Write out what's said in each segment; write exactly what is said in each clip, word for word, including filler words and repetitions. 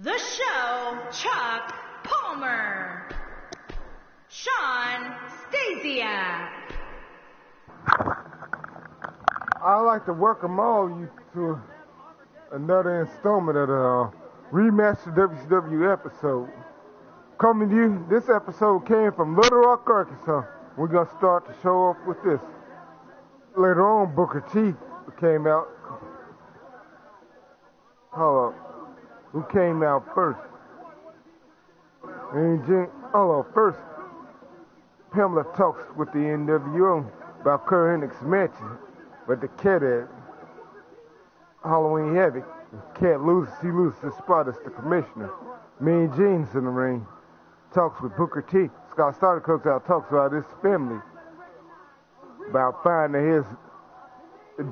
The Show, Chuck Palmer, Sean Stasiak. I'd like to welcome all of you to another installment of the uh, Remastered W C W episode. Coming to you, this episode came from Little Rock, Arkansas. We're going to start the show off with this. Later on, Booker T came out. Hold up. Who came out first? And Jean, oh, first, Pamela talks with the N W O about current expansion, but the cat at Halloween Havoc, the cat loses, he loses his spot as the commissioner. Mean Gene's in the ring, talks with Booker T. Scott Steiner comes out, talks about his family, about finding his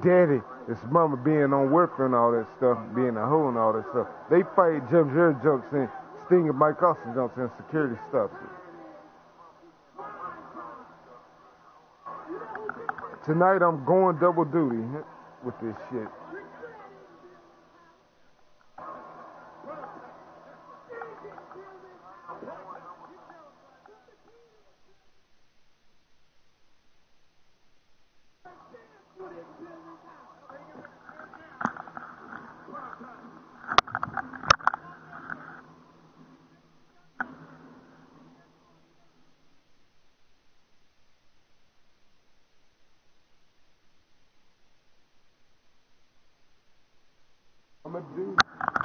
daddy, his mama being on welfare and all that stuff, being a hoe and all that stuff. They fight Jeff Jarrett jokes and Sting and Mike Awesome jokes and security stuff. Tonight I'm going double duty with this shit.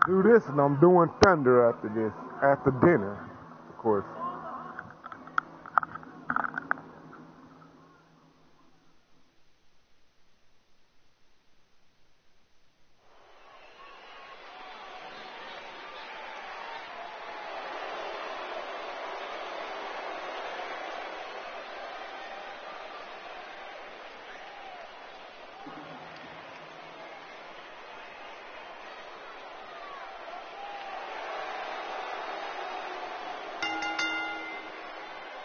Do this, and I'm doing thunder after this, after dinner, of course.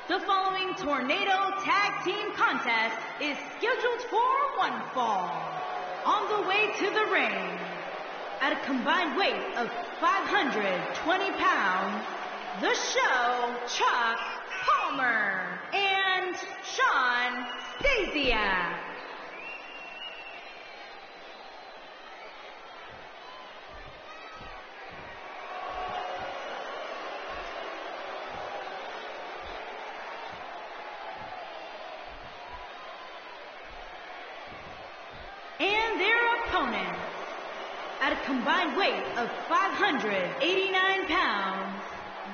The following Tornado Tag Team Contest is scheduled for one fall. On the way to the ring, at a combined weight of five hundred twenty pounds, The Show, Chuck Palmer, and Sean Stasiak. Combined weight of five hundred eighty-nine pounds,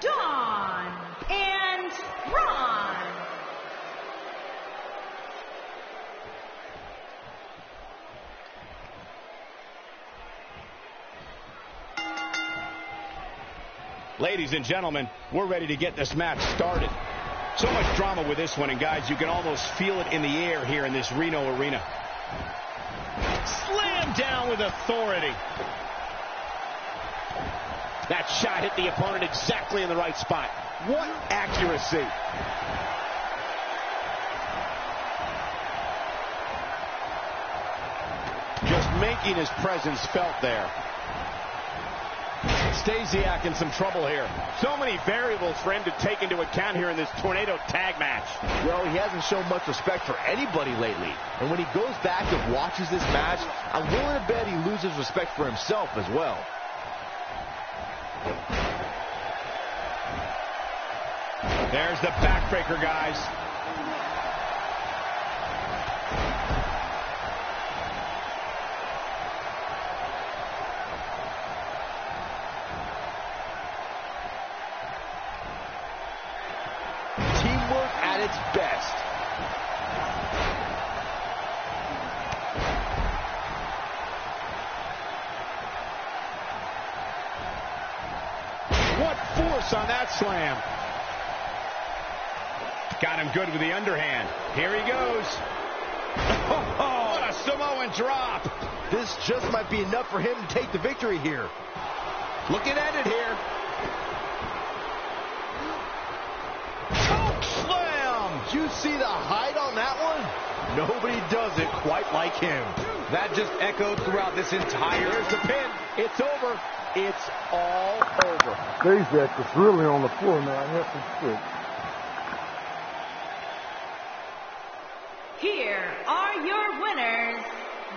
Dawn and Ron. Ladies and gentlemen, we're ready to get this match started. So much drama with this one, and guys, you can almost feel it in the air here in this Reno arena. Slam down with authority. That shot hit the opponent exactly in the right spot. What accuracy. Just making his presence felt there. Stasiak in some trouble here. So many variables for him to take into account here in this Tornado Tag Match. Well, he hasn't shown much respect for anybody lately. And when he goes back and watches this match, I'm willing to bet he loses respect for himself as well. There's the backbreaker, guys. Teamwork at its best. What force on that slam. Got him good with the underhand. Here he goes. Oh, what a Samoan drop. This just might be enough for him to take the victory here. Looking at it here. Choke slam. Did you see the height on that one? Nobody does it quite like him. That just echoed throughout this entire... There's the pin. It's over. It's all over. Bezak is really on the floor now. I have to quit. Here are your winners,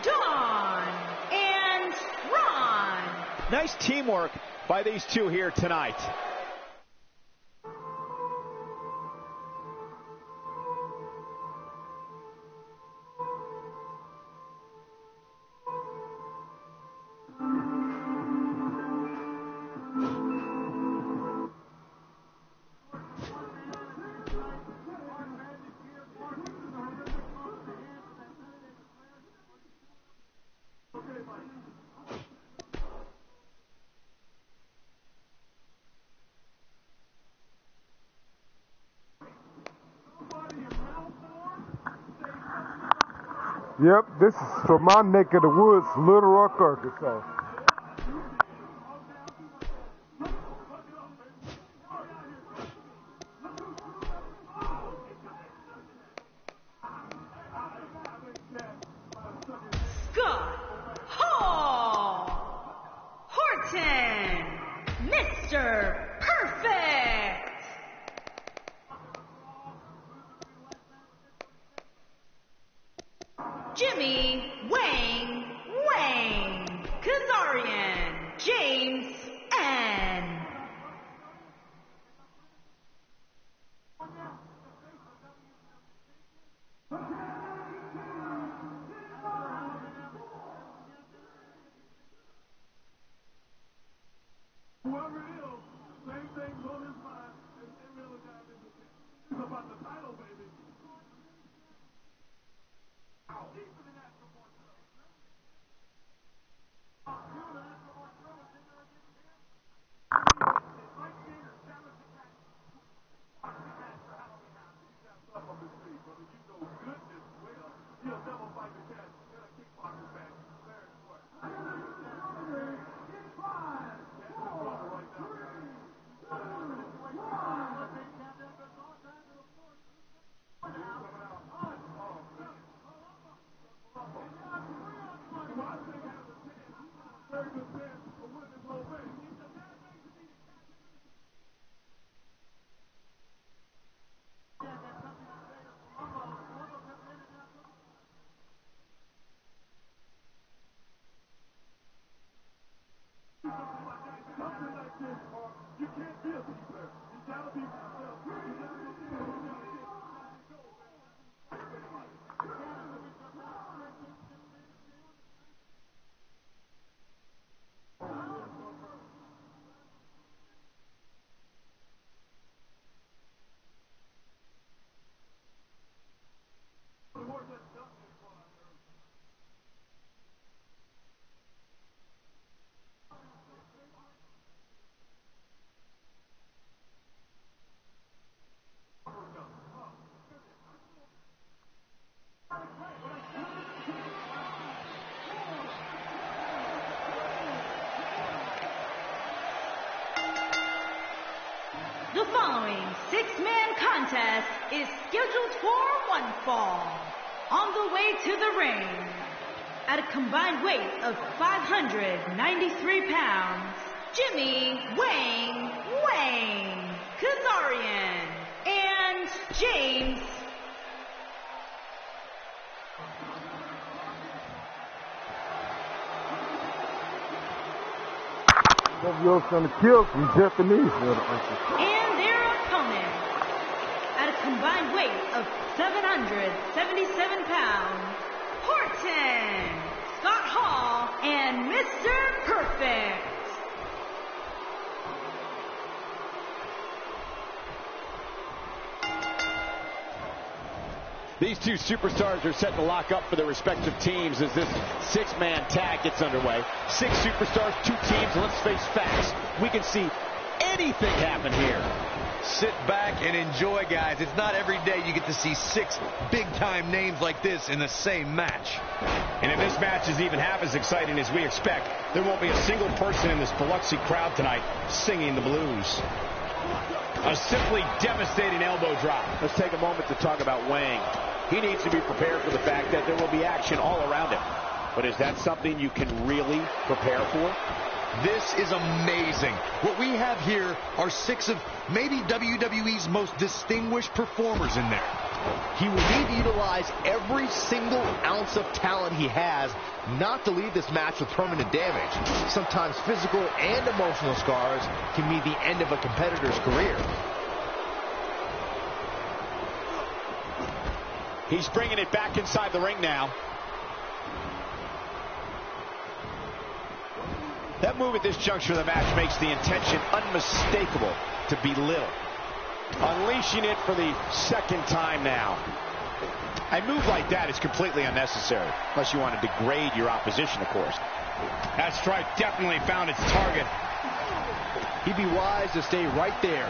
Dawn and Ron. Nice teamwork by these two here tonight. Yep, this is from my neck of the woods, Little Rock, Arkansas. Scott Hall, Horton, Mister Perfect. Jimmy Wang Wang Kazarian James N. Whoever it is, same thing's on his mind, and it really got into it. It's about the title, baby. The following six-man contest is scheduled for one fall. On the way to the ring, at a combined weight of five hundred ninety-three pounds, Jimmy Wang Wang Kazarian and James. W O's gonna kill some Japanese. And their opponent, at a combined weight of seven hundred seventy-seven pounds, Horton, Scott Hall, and Mister Perfect. These two superstars are set to lock up for their respective teams as this six-man tag gets underway. Six superstars, two teams, and let's face facts. We can see anything happen here. Sit back and enjoy, guys. It's not every day you get to see six big-time names like this in the same match. And if this match is even half as exciting as we expect, there won't be a single person in this Biloxi crowd tonight singing the blues. A simply devastating elbow drop. Let's take a moment to talk about Wang. He needs to be prepared for the fact that there will be action all around him. But is that something you can really prepare for? This is amazing. What we have here are six of maybe W W E's most distinguished performers in there. He will need to utilize every single ounce of talent he has not to leave this match with permanent damage. Sometimes physical and emotional scars can be the end of a competitor's career. He's bringing it back inside the ring now. That move at this juncture of the match makes the intention unmistakable to belittle. Unleashing it for the second time now. A move like that is completely unnecessary, unless you want to degrade your opposition, of course. That strike definitely found its target. He'd be wise to stay right there.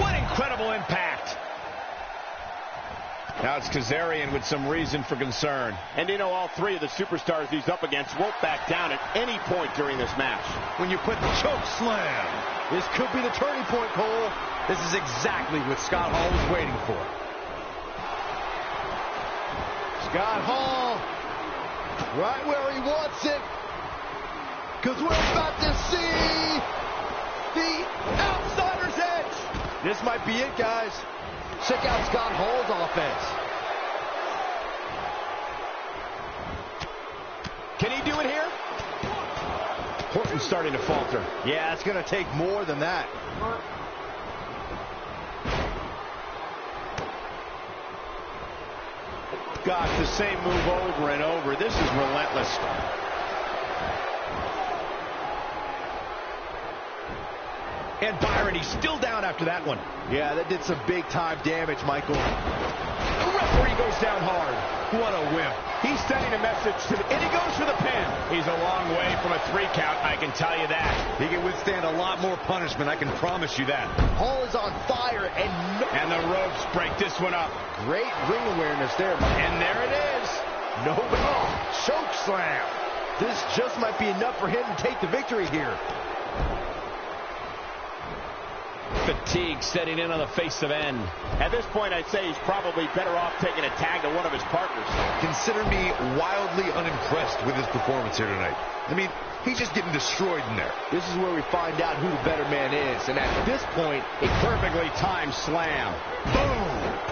What incredible impact! Now it's Kazarian with some reason for concern. And you know, all three of the superstars he's up against won't back down at any point during this match. When you put the choke slam, this could be the turning point, Cole. This is exactly what Scott Hall was waiting for. Scott Hall, right where he wants it. Because we're about to see the Outsider's Edge. This might be it, guys. Check out Scott Hall's offense. Can he do it here? Horton's starting to falter. Yeah, it's going to take more than that. Gosh, the same move over and over. This is relentless. And Byron, he's still down after that one. Yeah, that did some big-time damage, Michael. The referee goes down hard. What a whip. He's sending a message to the... And he goes for the pin. He's a long way from a three-count, I can tell you that. He can withstand a lot more punishment, I can promise you that. Hall is on fire, and... No and the ropes break this one up. Great ring awareness there, Michael. And there it is. No ball. Choke slam. This just might be enough for him to take the victory here. Fatigue setting in on the face of end. At this point, I'd say he's probably better off taking a tag to one of his partners. Consider me wildly unimpressed with his performance here tonight. I mean, he's just getting destroyed in there. This is where we find out who the better man is, and at this point, a perfectly timed slam. Boom!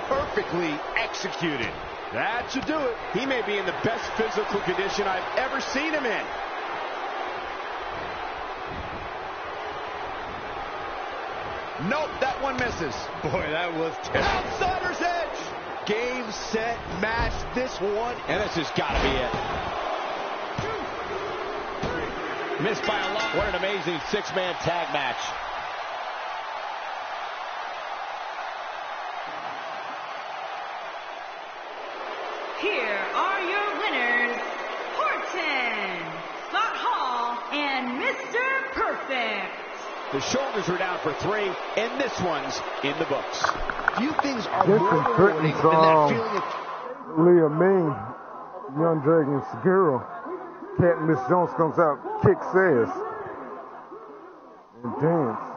Perfectly executed. That should do it. He may be in the best physical condition I've ever seen him in. Nope, that one misses. Boy, that was terrible. Outsider's Edge. Game, set, match, this one. And this has got to be it. Two, three. Missed by a lot. What an amazing six-man tag match. Here are your winners, Horton, Scott Hall, and Mister Perfect. The shoulders were down for three, and this one's in the books. Few things are this more important than that feeling of... Leah Ming, Young Dragon Segura, Cat Miss Jones comes out, kicks ass, and dance.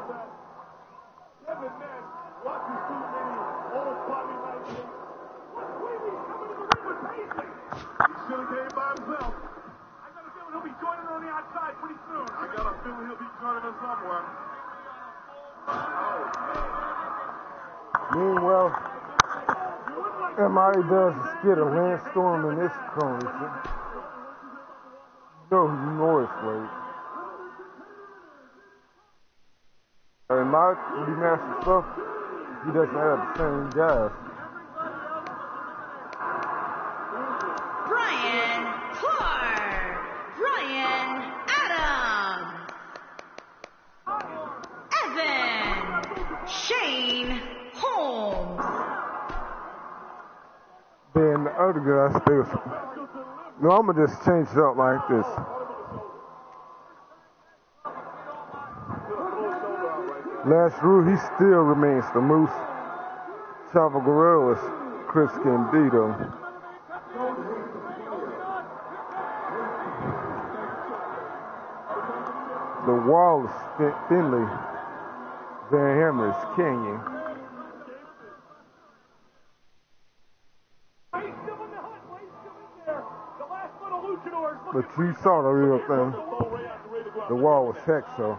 Meanwhile, M I A does is get a landstorm in its corner. Go northward. And my remastered stuff, he doesn't have the same guys. Brian Clark, Brian Adam, Evan, Shane. Then the other guy still. No, I'm gonna just change it up like this. Last rule, he still remains the Moose. Chavo Guerrero is Chris Candido. The Wall is Finley. Van Hammer is Canyon. But you saw the real thing. The wall was hacked, so.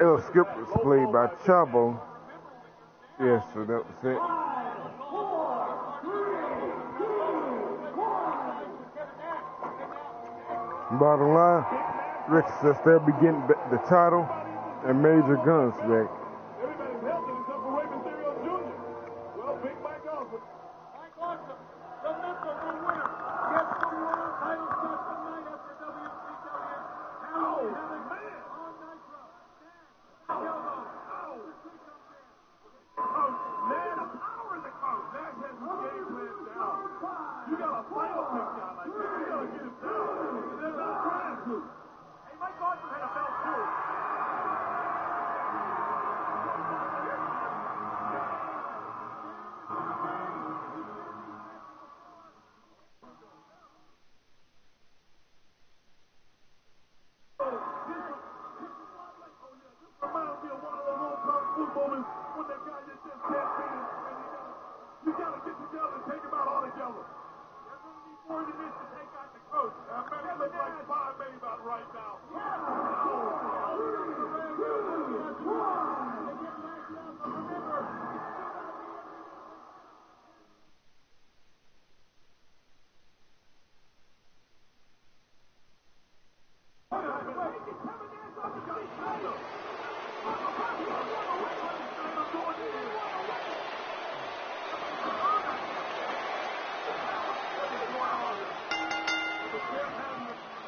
It was Skipper's play by Chavo. Yes, yeah, so that was it. Bottom line, Rick says they'll be getting the title and Major Guns back.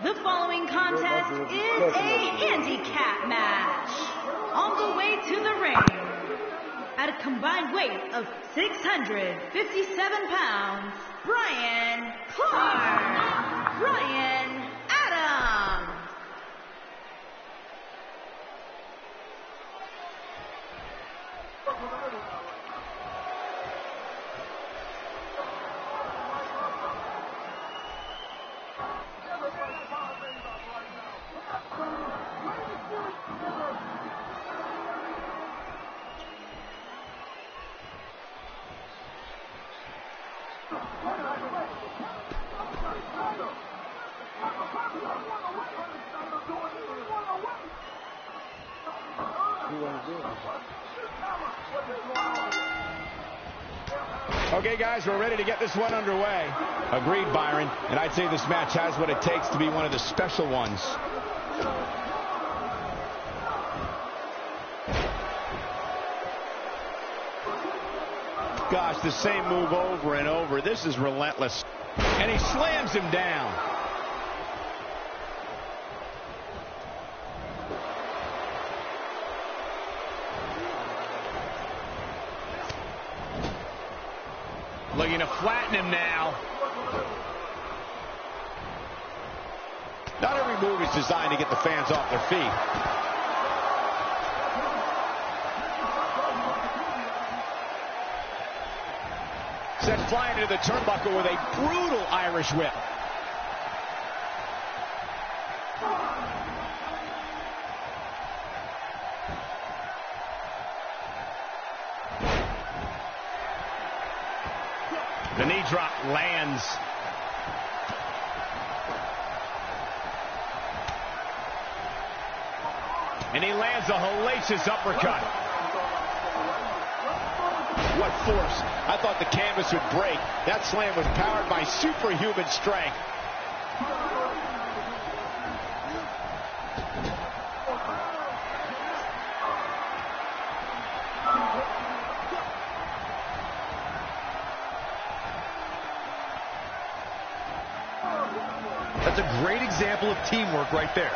The following contest is a handicap match. On the way to the ring, at a combined weight of six hundred fifty-seven pounds, Brian Clark, Brian Adams. Okay, guys, we're ready to get this one underway. Agreed, Byron. And I'd say this match has what it takes to be one of the special ones. Gosh, the same move over and over. This is relentless. And he slams him down. Looking to flatten him now. Not every move is designed to get the fans off their feet. Sent flying into the turnbuckle with a brutal Irish whip. The knee drop lands. And he lands a hellacious uppercut. What force. I thought the canvas would break. That slam was powered by superhuman strength. That's a great example of teamwork right there.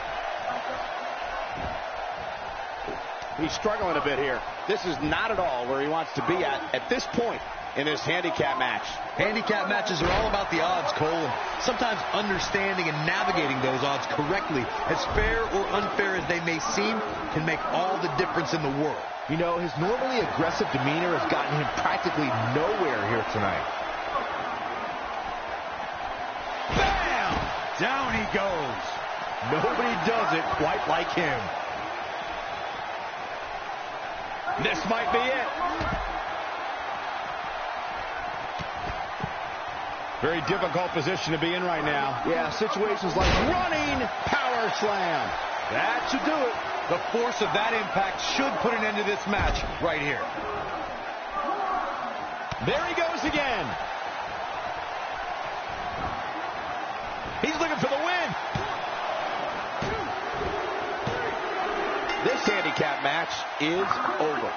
He's struggling a bit here. This is not at all where he wants to be at at this point in this handicap match. Handicap matches are all about the odds, Cole. Sometimes understanding and navigating those odds correctly, as fair or unfair as they may seem, can make all the difference in the world. You know, his normally aggressive demeanor has gotten him practically nowhere here tonight. Bam! Down he goes. Nobody does it quite like him. This might be it. Very difficult position to be in right now. Yeah, situations like running power slam. That should do it. The force of that impact should put an end to this match right here. There he goes again. He's looking for the win. This handicap match is over.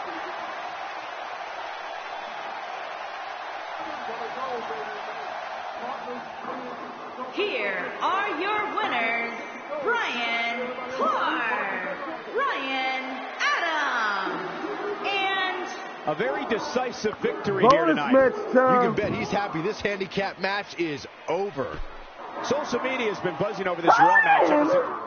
Here are your winners, Brian Clark, Ryan Adams, and a very decisive victory bonus here tonight. Match time. You can bet he's happy this handicap match is over. Social media has been buzzing over this Raw match.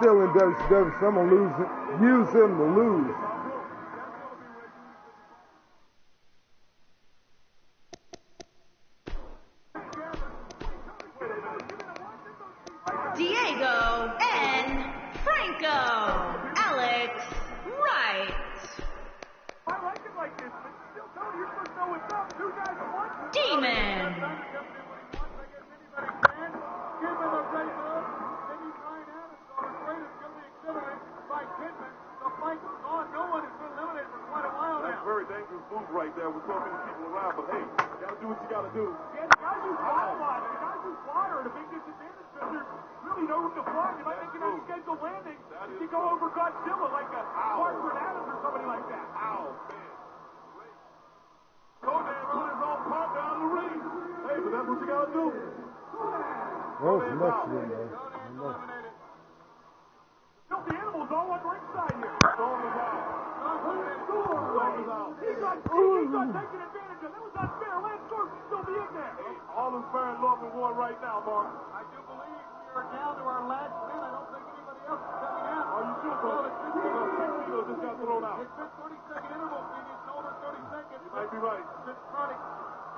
W C W, someone losing, use him to lose. Diego N. Franco, Alex Wright. I like it like this, but still don't you first know what's up. Two guys at once. Demon. Move right there. We're talking to people around, but hey, you gotta do what you gotta do. Yeah, the guys who fly water, the guys who fly are at a big disadvantage because they're really know what to fly. They might make an unscheduled landing. You go over Godzilla like a Hartford Adams or somebody like that. Ow, man. Conan on his own pop down the ring. Hey, but that's what you gotta do. Oh, much eliminated. Look, the animals all on ringside here. He's not, he's not taking advantage of it. That was unfair. Lance Storm should still be in there. Hey, all is fair in love and war right now, Mark. I do believe we are down to our last man. I don't think anybody else is coming out. Are you sure, bro? Because just got thrown out. It's been thirty second interval. We need to over thirty seconds. You might be right. It's been chronic.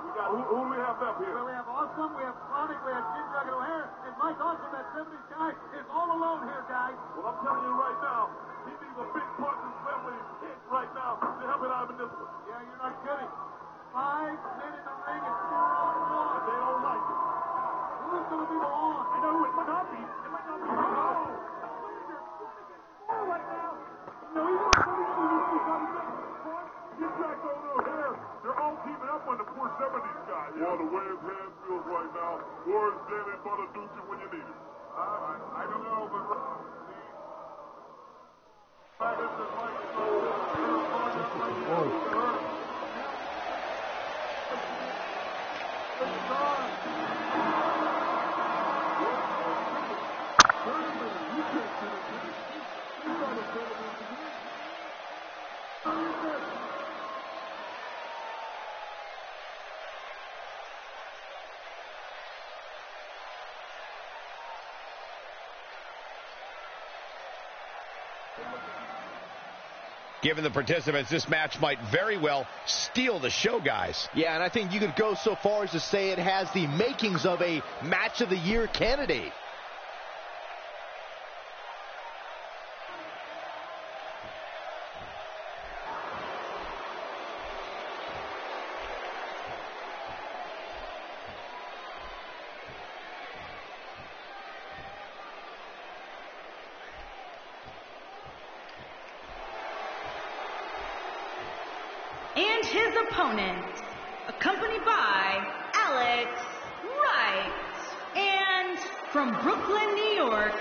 We got, who, who do we have up here? Well, we have Awesome. We have Chronic. We have Jim Dragon O'Hare. And Mike Awesome, that seventies guy, is all alone here, guys. Well, I'm telling you right now, he needs a big partner family hit right now to help it out in this one. Yeah, you're not kidding. Five men in the ring and four on the lawn. They don't like it. Who's going to be the lawn? I know who it might not be. It might not be. Oh, Loser. What is it for right now? No, he's going to be the one who's coming back. Get back over here. They're all teaming up on the poor seventies guy. Yeah, the way his hand feels right now. War's dead and butter duke you when you need it. Uh, I, I don't know, but... Given the participants, this match might very well steal the show, guys. Yeah, and I think you could go so far as to say it has the makings of a match of the year candidate. Accompanied by Alex Wright, and from Brooklyn, New York,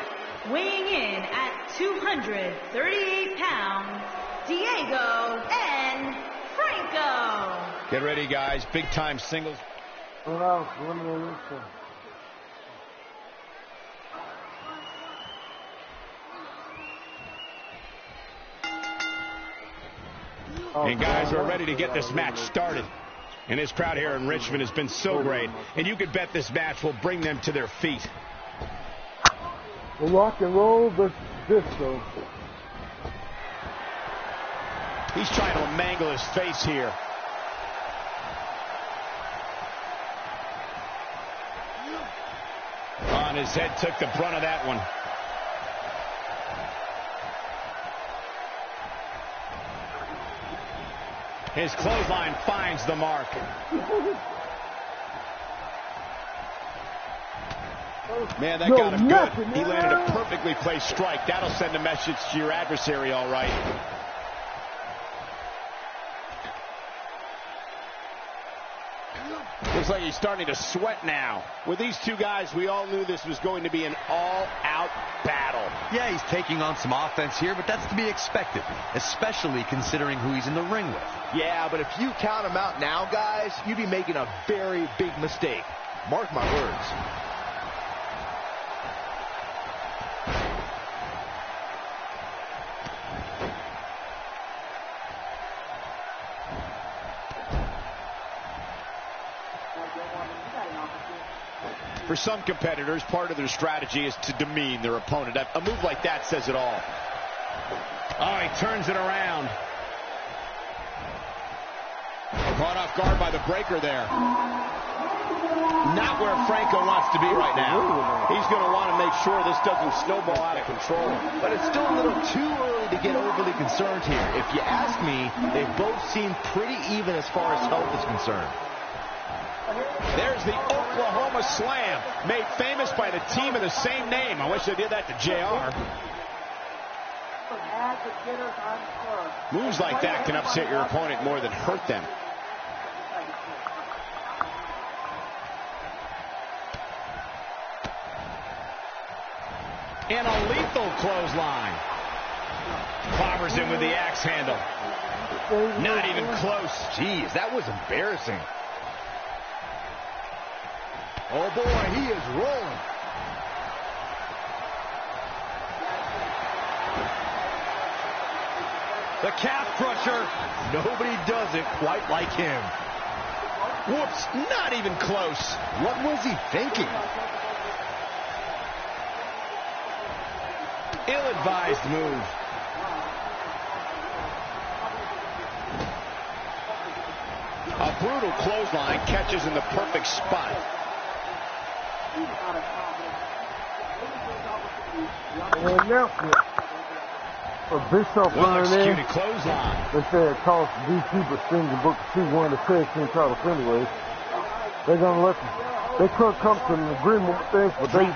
weighing in at two hundred thirty-eight pounds, Diego N. Franco. Get ready, guys. Big time singles. What else? What do we look for? And guys, we're ready to get this match started. And this crowd here in Richmond has been so great. And you can bet this match will bring them to their feet. The rock and roll versus disco. He's trying to mangle his face here. On his head, took the brunt of that one. His clothesline finds the mark. Man, that no, got him nothing, good. He landed a perfectly placed strike. That'll send a message to your adversary, all right. Looks like he's starting to sweat now. With these two guys, we all knew this was going to be an all-out battle. Yeah, he's taking on some offense here, but that's to be expected, especially considering who he's in the ring with. Yeah, but if you count him out now, guys, you'd be making a very big mistake. Mark my words. For some competitors, part of their strategy is to demean their opponent. A move like that says it all. Oh, he turns it around. Caught off guard by the breaker there. Not where Franco wants to be right now. He's going to want to make sure this doesn't snowball out of control. But it's still a little too early to get overly concerned here. If you ask me, they both seem pretty even as far as health is concerned. There's the Oklahoma Slam, made famous by the team of the same name. I wish they did that to J R. Moves like that can upset your opponent more than hurt them. And a lethal clothesline. Clobbers him with the axe handle. Not even close. Jeez, that was embarrassing. Oh, boy, he is rolling. The calf crusher. Nobody does it quite like him. Whoops, not even close. What was he thinking? Ill-advised move. A brutal clothesline catches in the perfect spot. And now for Bishop running in, they said it cost D two percent and Booker T won the tag team title anyway. They're gonna let them, they could come to an agreement with things, but they,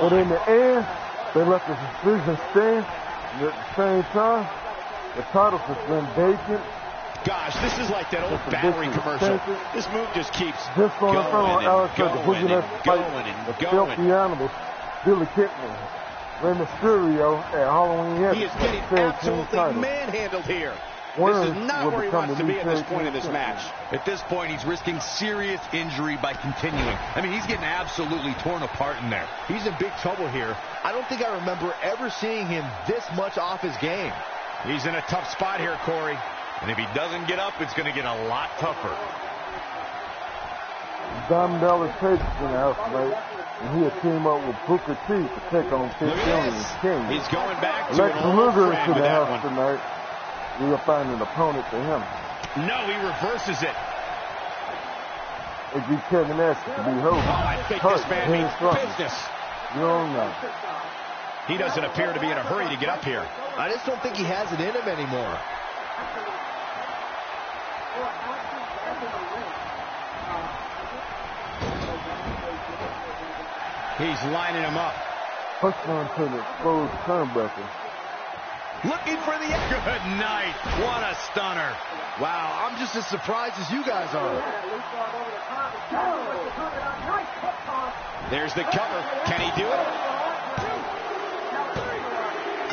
but in the end, they left the decision stand. And at the same time, the title has been vacant. Gosh, this is like that old battery commercial. This move just keeps just going and going and going and going. The animals, Billy Kidman, Rey Mysterio, and Halloween. He is getting absolutely manhandled here. This is not where he wants to be at this point in this match. At this point, he's risking serious injury by continuing. I mean, he's getting absolutely torn apart in there. He's in big trouble here. I don't think I remember ever seeing him this much off his game. He's in a tough spot here, Corey. And if he doesn't get up, it's going to get a lot tougher. Diamond Dallas Page is in the house, mate. And he'll team up with Booker T to take on Fitz King. He's going back to Lex Luger is in the house tonight. We'll find an opponent for him. No, he reverses it. It'd be Kevin Nash to be home. Oh, I think Hurt, this man means business. You don't know. He doesn't appear to be in a hurry to get up here. I just don't think he has it in him anymore. He's lining him up. Pushed on to the closed turnbuckle. Looking for the good night. What a stunner. Wow, I'm just as surprised as you guys are. There's the cover. Can he do it?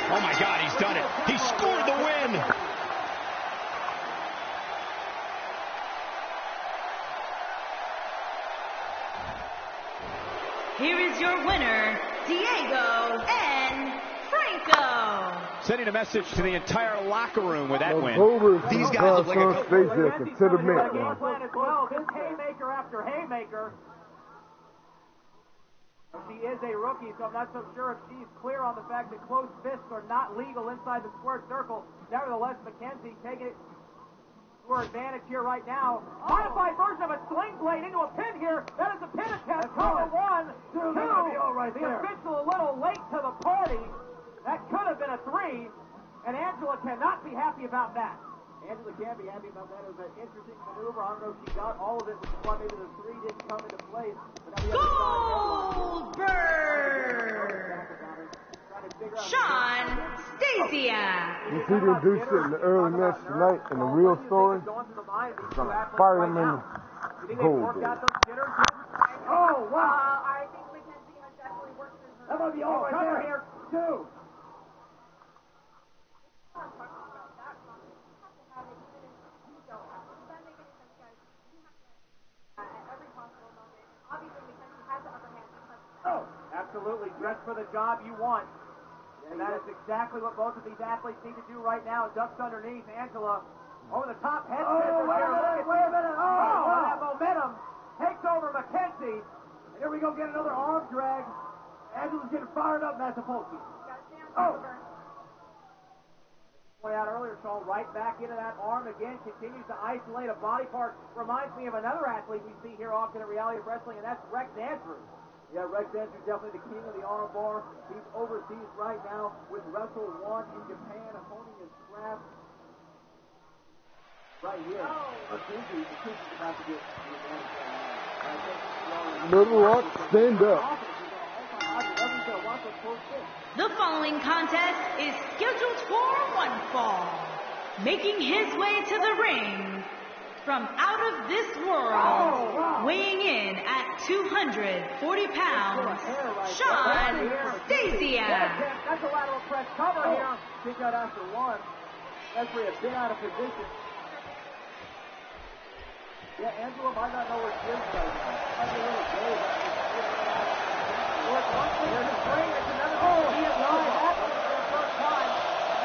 Oh my God, he's done it. He scored the win. Here is your winner, Diego and Franco. Sending a message to the entire locker room with that win. These guys look like a good plan as well. This haymaker after haymaker. She is a rookie, so I'm not so sure if she's clear on the fact that closed fists are not legal inside the squared circle. Nevertheless, Mackenzie taking it to her advantage here right now. Oh. Modified version of a sling blade into a pin here. That is a pin attempt. Cover one, two. Be all right the there. Official a little late to the party. That could have been a three, and Angela cannot be happy about that. Angela can't be happy about that. It was an interesting maneuver. I don't know if she got all of it, which is why maybe the three didn't come into place. Goldberg! Sean Stasiak! If he didn't do shit in the early match tonight in the real story, he's going to fire him in the Goldberg. Oh, wow! I think Mackenzie has definitely worked in her. That might be all right there. Two. Absolutely, dress for the job you want. And that is exactly what both of these athletes need to do right now. Ducks underneath, Angela over the top head. Oh, wait a minute, wait a minute. Oh, oh wow. That momentum takes over Mackenzie. And here we go, get another arm drag. Angela's getting fired up, Massapulti. Oh! Point out earlier, Sean, right back into that arm again, continues to isolate a body part. Reminds me of another athlete we see here often in Reality of Wrestling, and that's Rex Andrews. Yeah, Rex Andrews, definitely the king of the arm bar. He's overseas right now with Wrestle One in Japan, honing his craft. Right here. Mackenzie, oh. Mackenzie's about to get the advantage. Little Rock, stand up. The following contest is scheduled for one fall. Making his way to the ring. From out of this world, oh, wow. Weighing in at two hundred forty pounds, Sean Stasiak. That's a lateral press cover here. Kick out after one. That's where he's been out of position. Yeah, Angela might not know where she is right now. Might be a little gold. Work one. There's a spring. There's another goal. He is on. That was the first time.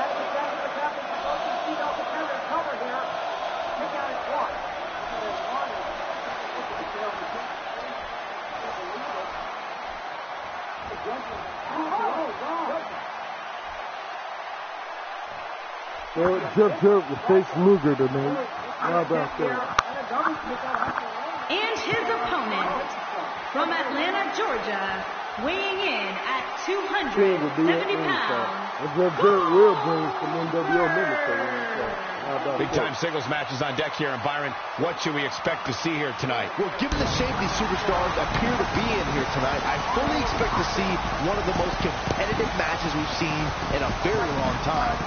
That was exactly what happened to both these female competitors cover here. Take out his block. Well, Jeff Jarrett was facing Luger tonight. How about that? And his opponent from Atlanta, Georgia, weighing in at two hundred seventy pounds. Jeff Jarrett will bring some N W O minutes. Big time singles matches on deck here. And Byron, what should we expect to see here tonight? Well, given the shape these superstars appear to be in here tonight, I fully expect to see one of the most competitive matches we've seen in a very long time.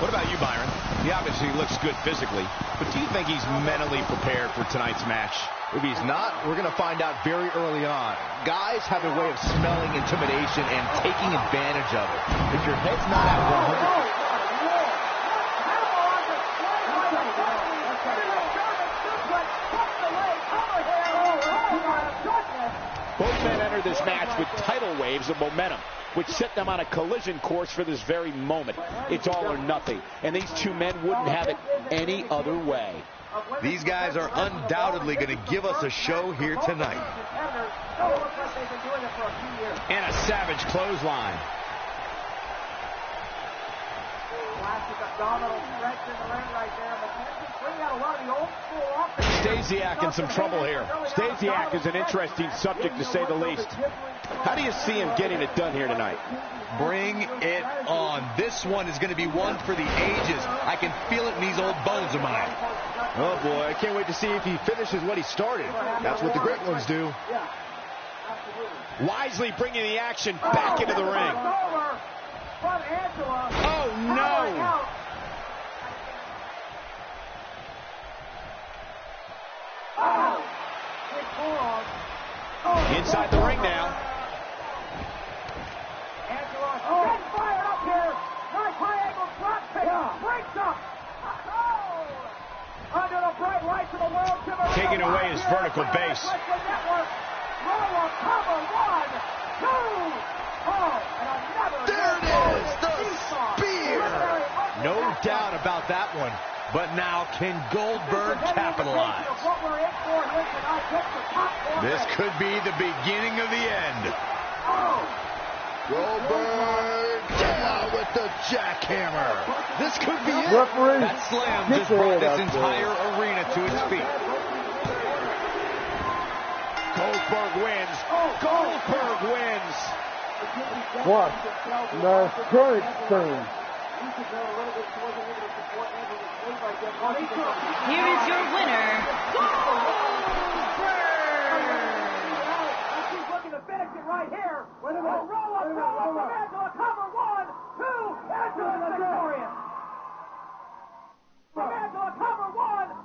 What about you, Byron? He obviously looks good physically, but do you think he's mentally prepared for tonight's match? If he's not, we're going to find out very early on. Guys have a way of smelling intimidation and taking advantage of it. If your head's not at one hundred... Both men entered this match with tidal waves of momentum, which set them on a collision course for this very moment. It's all or nothing, and these two men wouldn't have it any other way. These guys are undoubtedly going to give us a show here tonight. And a savage clothesline. Stasiak in some trouble here. Stasiak is an interesting subject, to say the least. How do you see him getting it done here tonight? Bring it on. This one is going to be one for the ages. I can feel it in these old bones of mine. Oh, boy. I can't wait to see if he finishes what he started. That's what the great ones do. Wisely bringing the action back into the ring. Oh, no. Inside the ring now. Angela fired up here. Nice high angle drop kick. Breaks up. Under the bright lights of the world. Taking away his vertical base. Roll up cover. One, two. Oh, there it is. The spear. No doubt about that one. But now, can Goldberg capitalize? This could be the beginning of the end. Oh. Goldberg down with the jackhammer. This could be it. Referee. That slam just brought this entire arena to its feet. Goldberg wins. Goldberg wins. What the great thing. Here is your winner, Goldberg! She's looking to finish it right here. With a roll-up, roll-up from Angela, cover one, two, Angela's victorious! From Angela, cover one!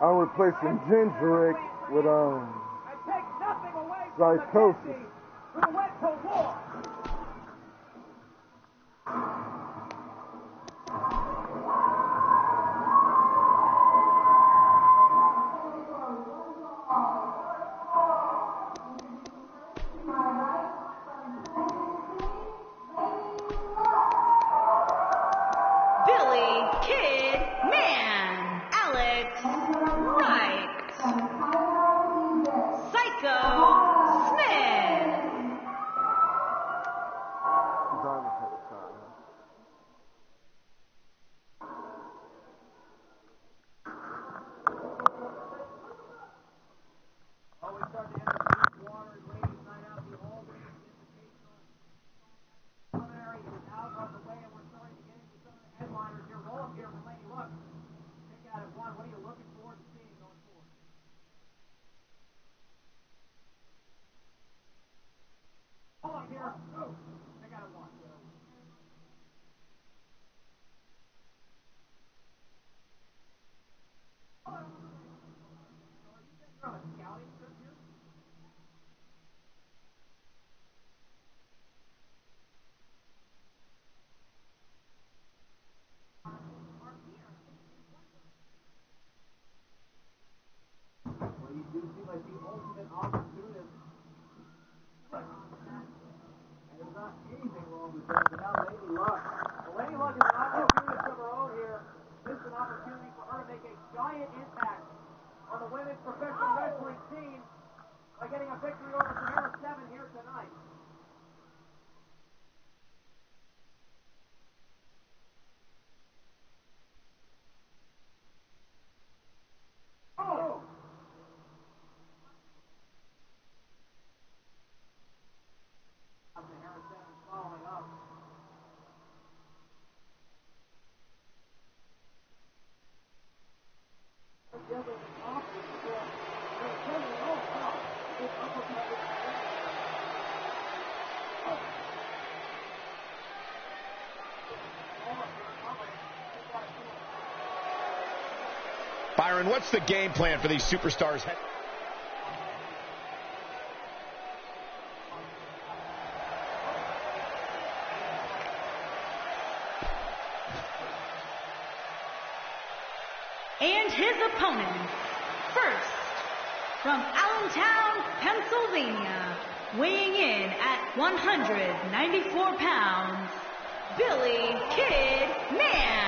I'm replacing Ginger Rick with um Psychosis. Byron, what's the game plan for these superstars? And his opponents, first, from Allentown, Pennsylvania, weighing in at one hundred ninety-four pounds, Billy Kidman.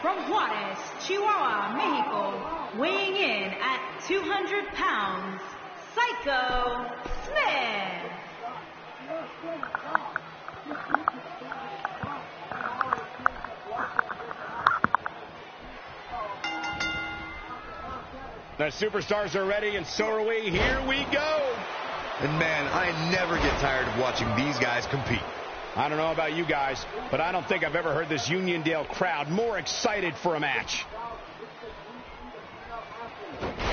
From Juarez, Chihuahua, Mexico, weighing in at two hundred pounds, Psycho Smith. The superstars are ready, and so are we. Here we go. And man, I never get tired of watching these guys compete. I don't know about you guys, but I don't think I've ever heard this Uniondale crowd more excited for a match.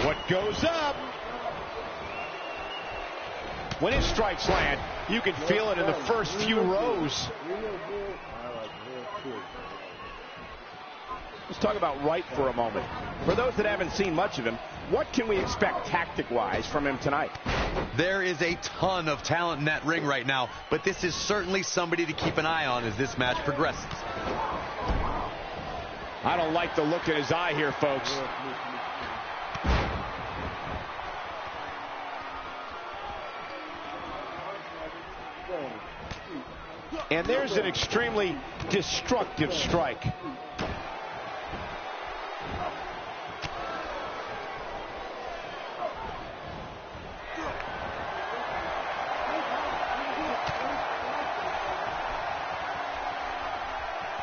What goes up? When his strikes land, you can feel it in the first few rows. Let's talk about Wright for a moment. For those that haven't seen much of him, what can we expect tactic-wise from him tonight? There is a ton of talent in that ring right now, but this is certainly somebody to keep an eye on as this match progresses. I don't like the look in his eye here, folks. And there's an extremely destructive strike.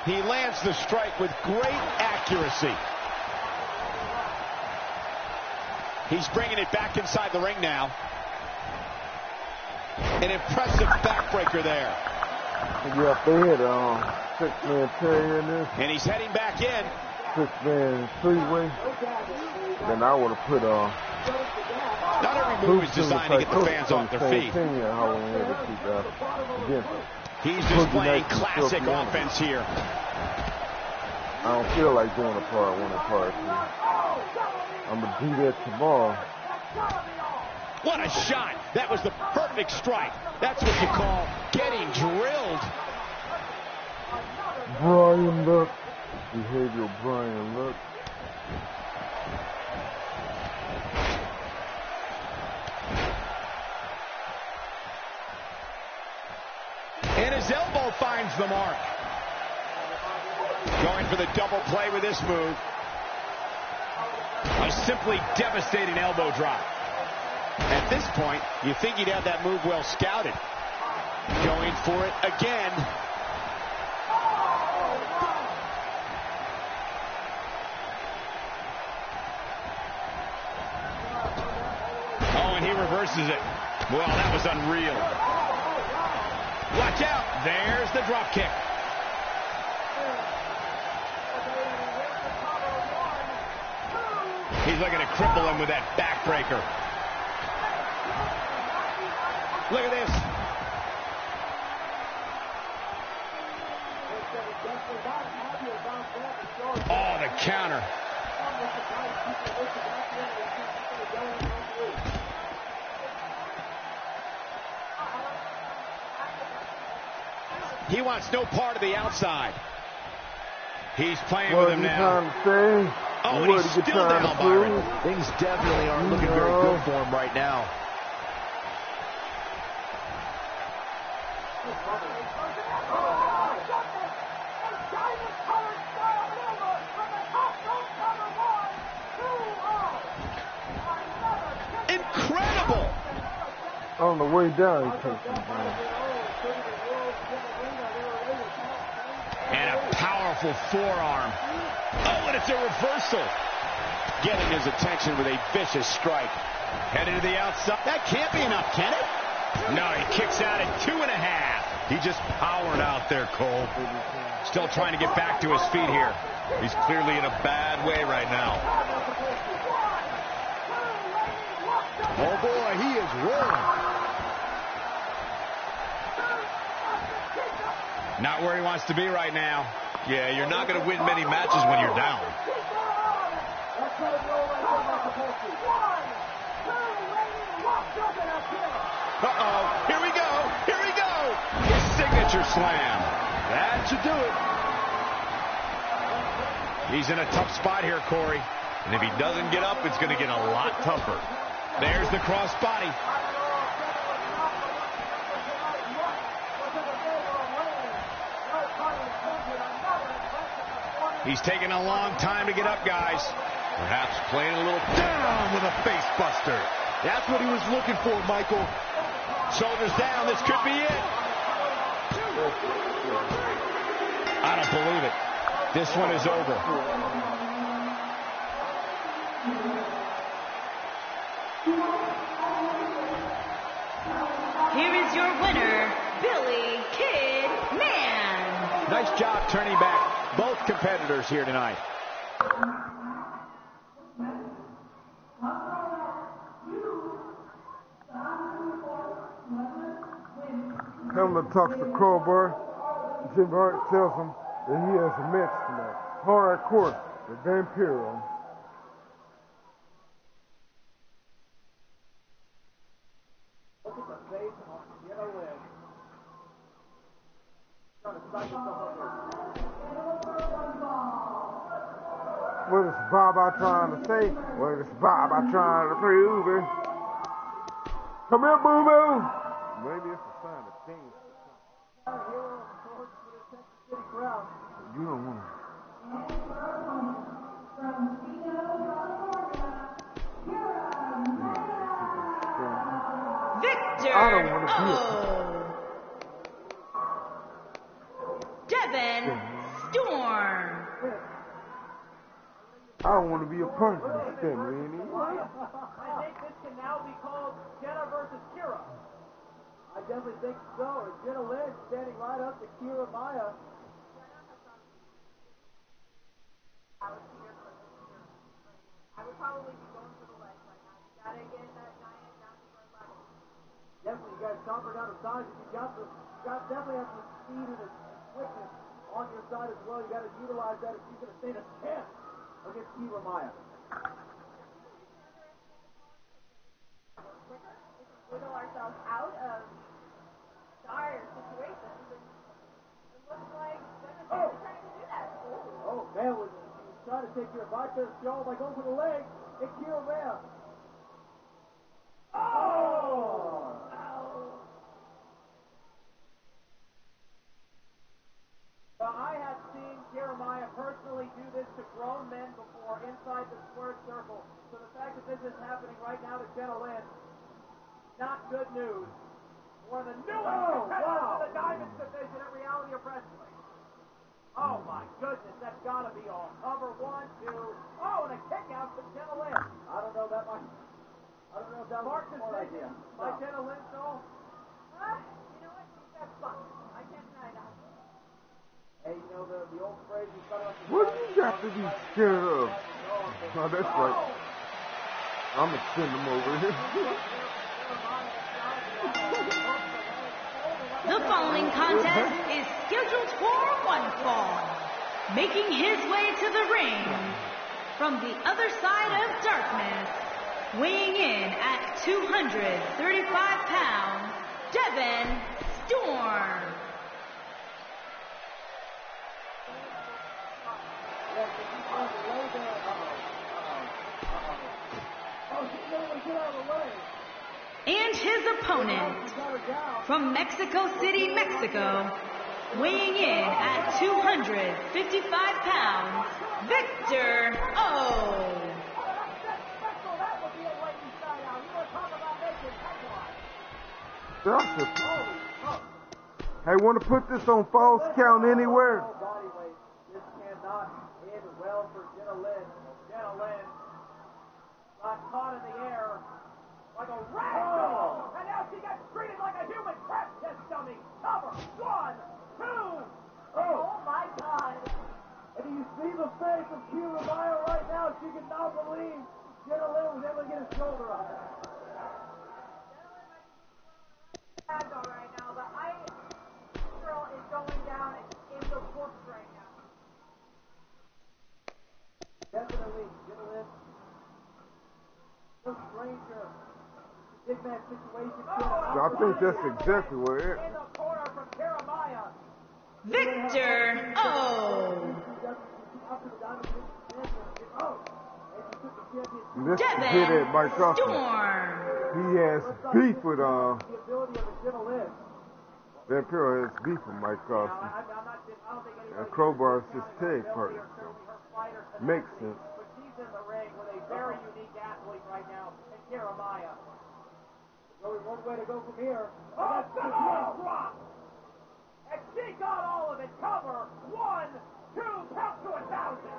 He lands the strike with great accuracy. He's bringing it back inside the ring now. An impressive backbreaker there. And he's heading back in. Six-man freeway. Then I would have put on. Uh, Not every move is designed to get the fans off their feet. He's displaying classic offense here. I don't feel like doing a part one or part two. I'm going to do that tomorrow. What a shot. That was the perfect strike. That's what you call getting drilled. Brian Luck. Behavioral Brian Luck. And his elbow finds the mark. Going for the double play with this move. A simply devastating elbow drop. At this point, you think he'd have that move well scouted. Going for it again. Oh, and he reverses it. Well, that was unreal. Watch out. There's the drop kick. He's looking to cripple him with that backbreaker. Look at this. Oh, the counter. He wants no part of the outside. He's playing with him now. Oh, and he's still down, Byron. Things definitely aren't looking very good for him right now. Incredible! On the way down, he takes him down. And a powerful forearm. Oh, and it's a reversal. Getting his attention with a vicious strike. Headed to the outside. That can't be enough, can it? No, he kicks out at two and a half. He just powered out there, Cole. Still trying to get back to his feet here. He's clearly in a bad way right now. Oh, boy, he is rolling. Not where he wants to be right now. Yeah, you're not going to win many matches when you're down. Uh-oh, here we go, here we go! His signature slam. That should do it. He's in a tough spot here, Corey. And if he doesn't get up, it's going to get a lot tougher. There's the crossbody. He's taking a long time to get up, guys. Perhaps playing a little down with a face buster. That's what he was looking for, Michael. Shoulders down, this could be it. I don't believe it. This one is over. Here is your winner, Billy Kidman. Nice job turning back both competitors here tonight. Kevin talks to Goldberg. Jim Hart tells him that he has a match tonight. Hardcore with Vampiro. baseball to get a win. Trying to cycle something. What is Bob I trying to say? What is Bob I trying to prove it? Come here, Boo Boo! Maybe it's a sign of things. You don't want to. Victor! I don't want to do it. Devin Storm! I don't want to be a part of this thing, man. I think this can now be called Jenna versus Kira. I definitely think so. It's Jenna Lynch standing right up to Kira Maya. I would see her for the year. I would probably be going for the legs right now. You gotta get that giant down to your level. Definitely, you gotta chop her down to size. You got the, you got definitely have some speed and quickness on your side as well. You gotta utilize that if you're gonna stand a chance against Eva Maya. Wiggle ourselves out of dire situations, and it looks like they're oh. trying to do that. Ooh. Oh, man, was trying to take your vodka jaw by going for the leg and Kira Maya. Oh! Oh! Ow. Now, I have seen Kira Maya personally do this to grown men before inside the squared circle. So the fact that this is happening right now to Jenna Lynn, not good news for the newest oh, contestant wow. of the Diamond Division at Reality of Wrestling. Oh my goodness, that's gotta be all cover. One, two, oh, and a kick out for Jenna Lynn. I don't know that much. I don't know if that Mark was a smart idea. By no. Jenna Lynn, though? Ah, you know what? She's got fun. I can't deny that. Hey, you know the, the old phrase you cut off the What do you got to be scared of? Oh, that's oh. right. I'm gonna send them over here. The following contest is scheduled for one fall. Making his way to the ring from the other side of darkness, weighing in at two hundred thirty-five pounds, Devin Storm. And his opponent from Mexico City, Mexico, weighing in at two hundred fifty-five pounds, Victor O. Hey, want to put this on false count anywhere? This cannot end well for Jenna Lynn. Jenna Lynn got caught in the air. Like a rat! Oh. And now she got treated like a human crap test dummy! Cover! One! Two! Oh. Oh my God! And do you see the face of Kira Maya right now? She could not believe Jenna Lynn was able to get his shoulder up. Jenna Lynn might be all right now, but I... This girl is going down in the books right now. Definitely, Jenna Lynn. No stranger. Big man situation. I think that's exactly where it is. Victor O. This kid at Mike Awesome. He has beef with uh. That girl has beef with Mike Awesome. And Crowbar's his tag partner. So makes sense. In the ring with a very unique athlete right now, and Kira Maya. Only one way to go from here. Oh, that's the drop! And she got all of it. Cover. One, two, count to a thousand.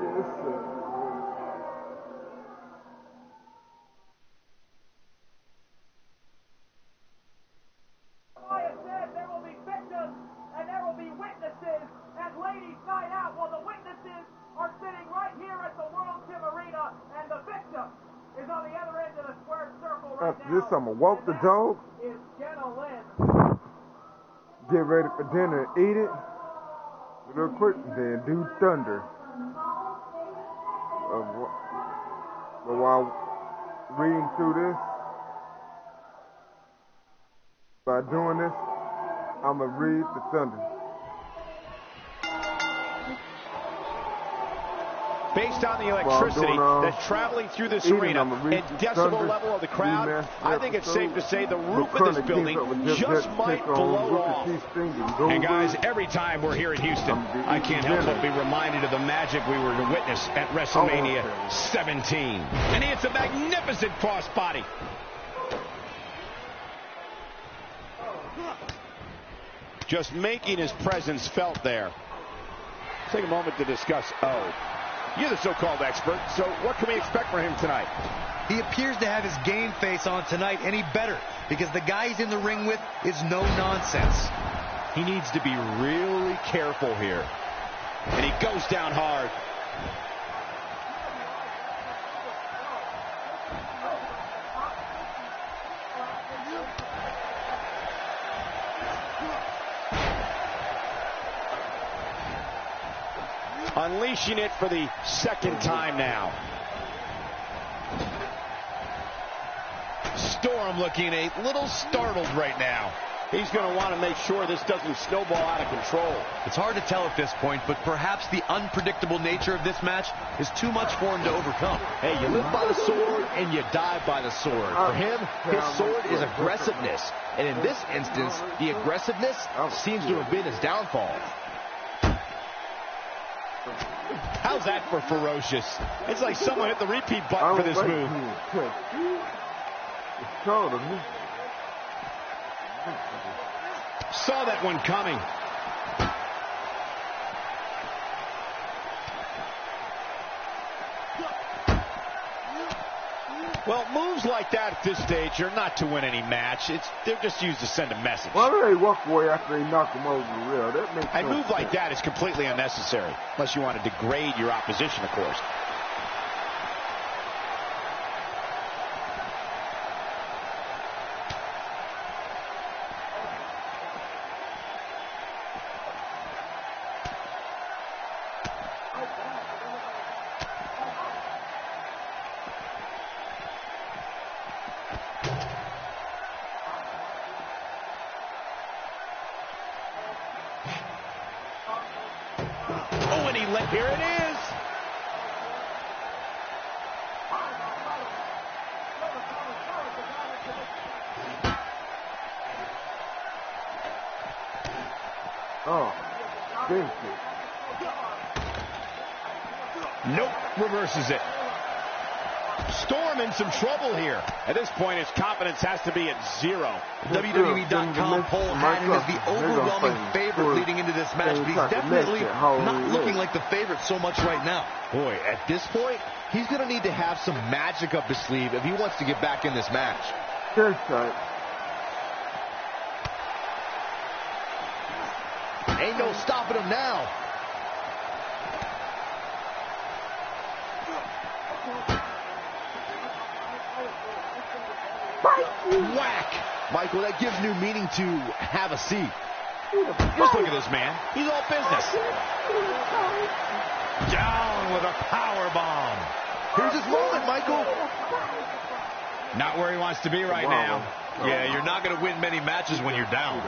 Yes, sir. Maya said there will be victims and there will be witnesses. And ladies night out, well, the witnesses are sitting right here at the World Gym Arena, and the victim is on the other end of the square circle right After now. After this, I'm going to walk the dog. Is Jenna Lynn. Get ready for dinner and eat it. Real quick, then do thunder. Uh, well, while reading through this, by doing this, I'm going to read the thunder. Based on the electricity doing, um, that's traveling through this arena and decibel level of the crowd, I think it's safe to say the roof of this building just might blow off. And guys, every time we're here in Houston, I can't help but be reminded of the magic we were to witness at WrestleMania seventeen. And it's a magnificent crossbody. Just making his presence felt there. Let's take a moment to discuss O. You're the so-called expert, so what can we expect from him tonight? He appears to have his game face on tonight, and he better, because the guy he's in the ring with is no nonsense. He needs to be really careful here. And he goes down hard. Unleashing it for the second time now. Storm looking a little startled right now. He's going to want to make sure this doesn't snowball out of control. It's hard to tell at this point, but perhaps the unpredictable nature of this match is too much for him to overcome. Hey, you live by the sword and you die by the sword. For him, his sword is aggressiveness. And in this instance, the aggressiveness seems to have been his downfall. How's that for ferocious? It's like someone hit the repeat button for this move. Saw that one coming. Well, moves like that at this stage are not to win any match. It's they're just used to send a message. Why do they walk away after they knock them over the rail? That makes a move like that is completely unnecessary, unless you want to degrade your opposition, of course. It. Storm in some trouble here. At this point, his confidence has to be at zero. W W E dot com poll had him as the overwhelming favorite leading into this match, but he's definitely not looking like the favorite so much right now. Boy, at this point, he's going to need to have some magic up his sleeve if he wants to get back in this match. Ain't no stopping him now. Whack! Michael, that gives new meaning to have a seat. Just look at this man. He's all business. Down with a power bomb. Here's his moment, Michael. Not where he wants to be right now. Yeah, you're not going to win many matches when you're down.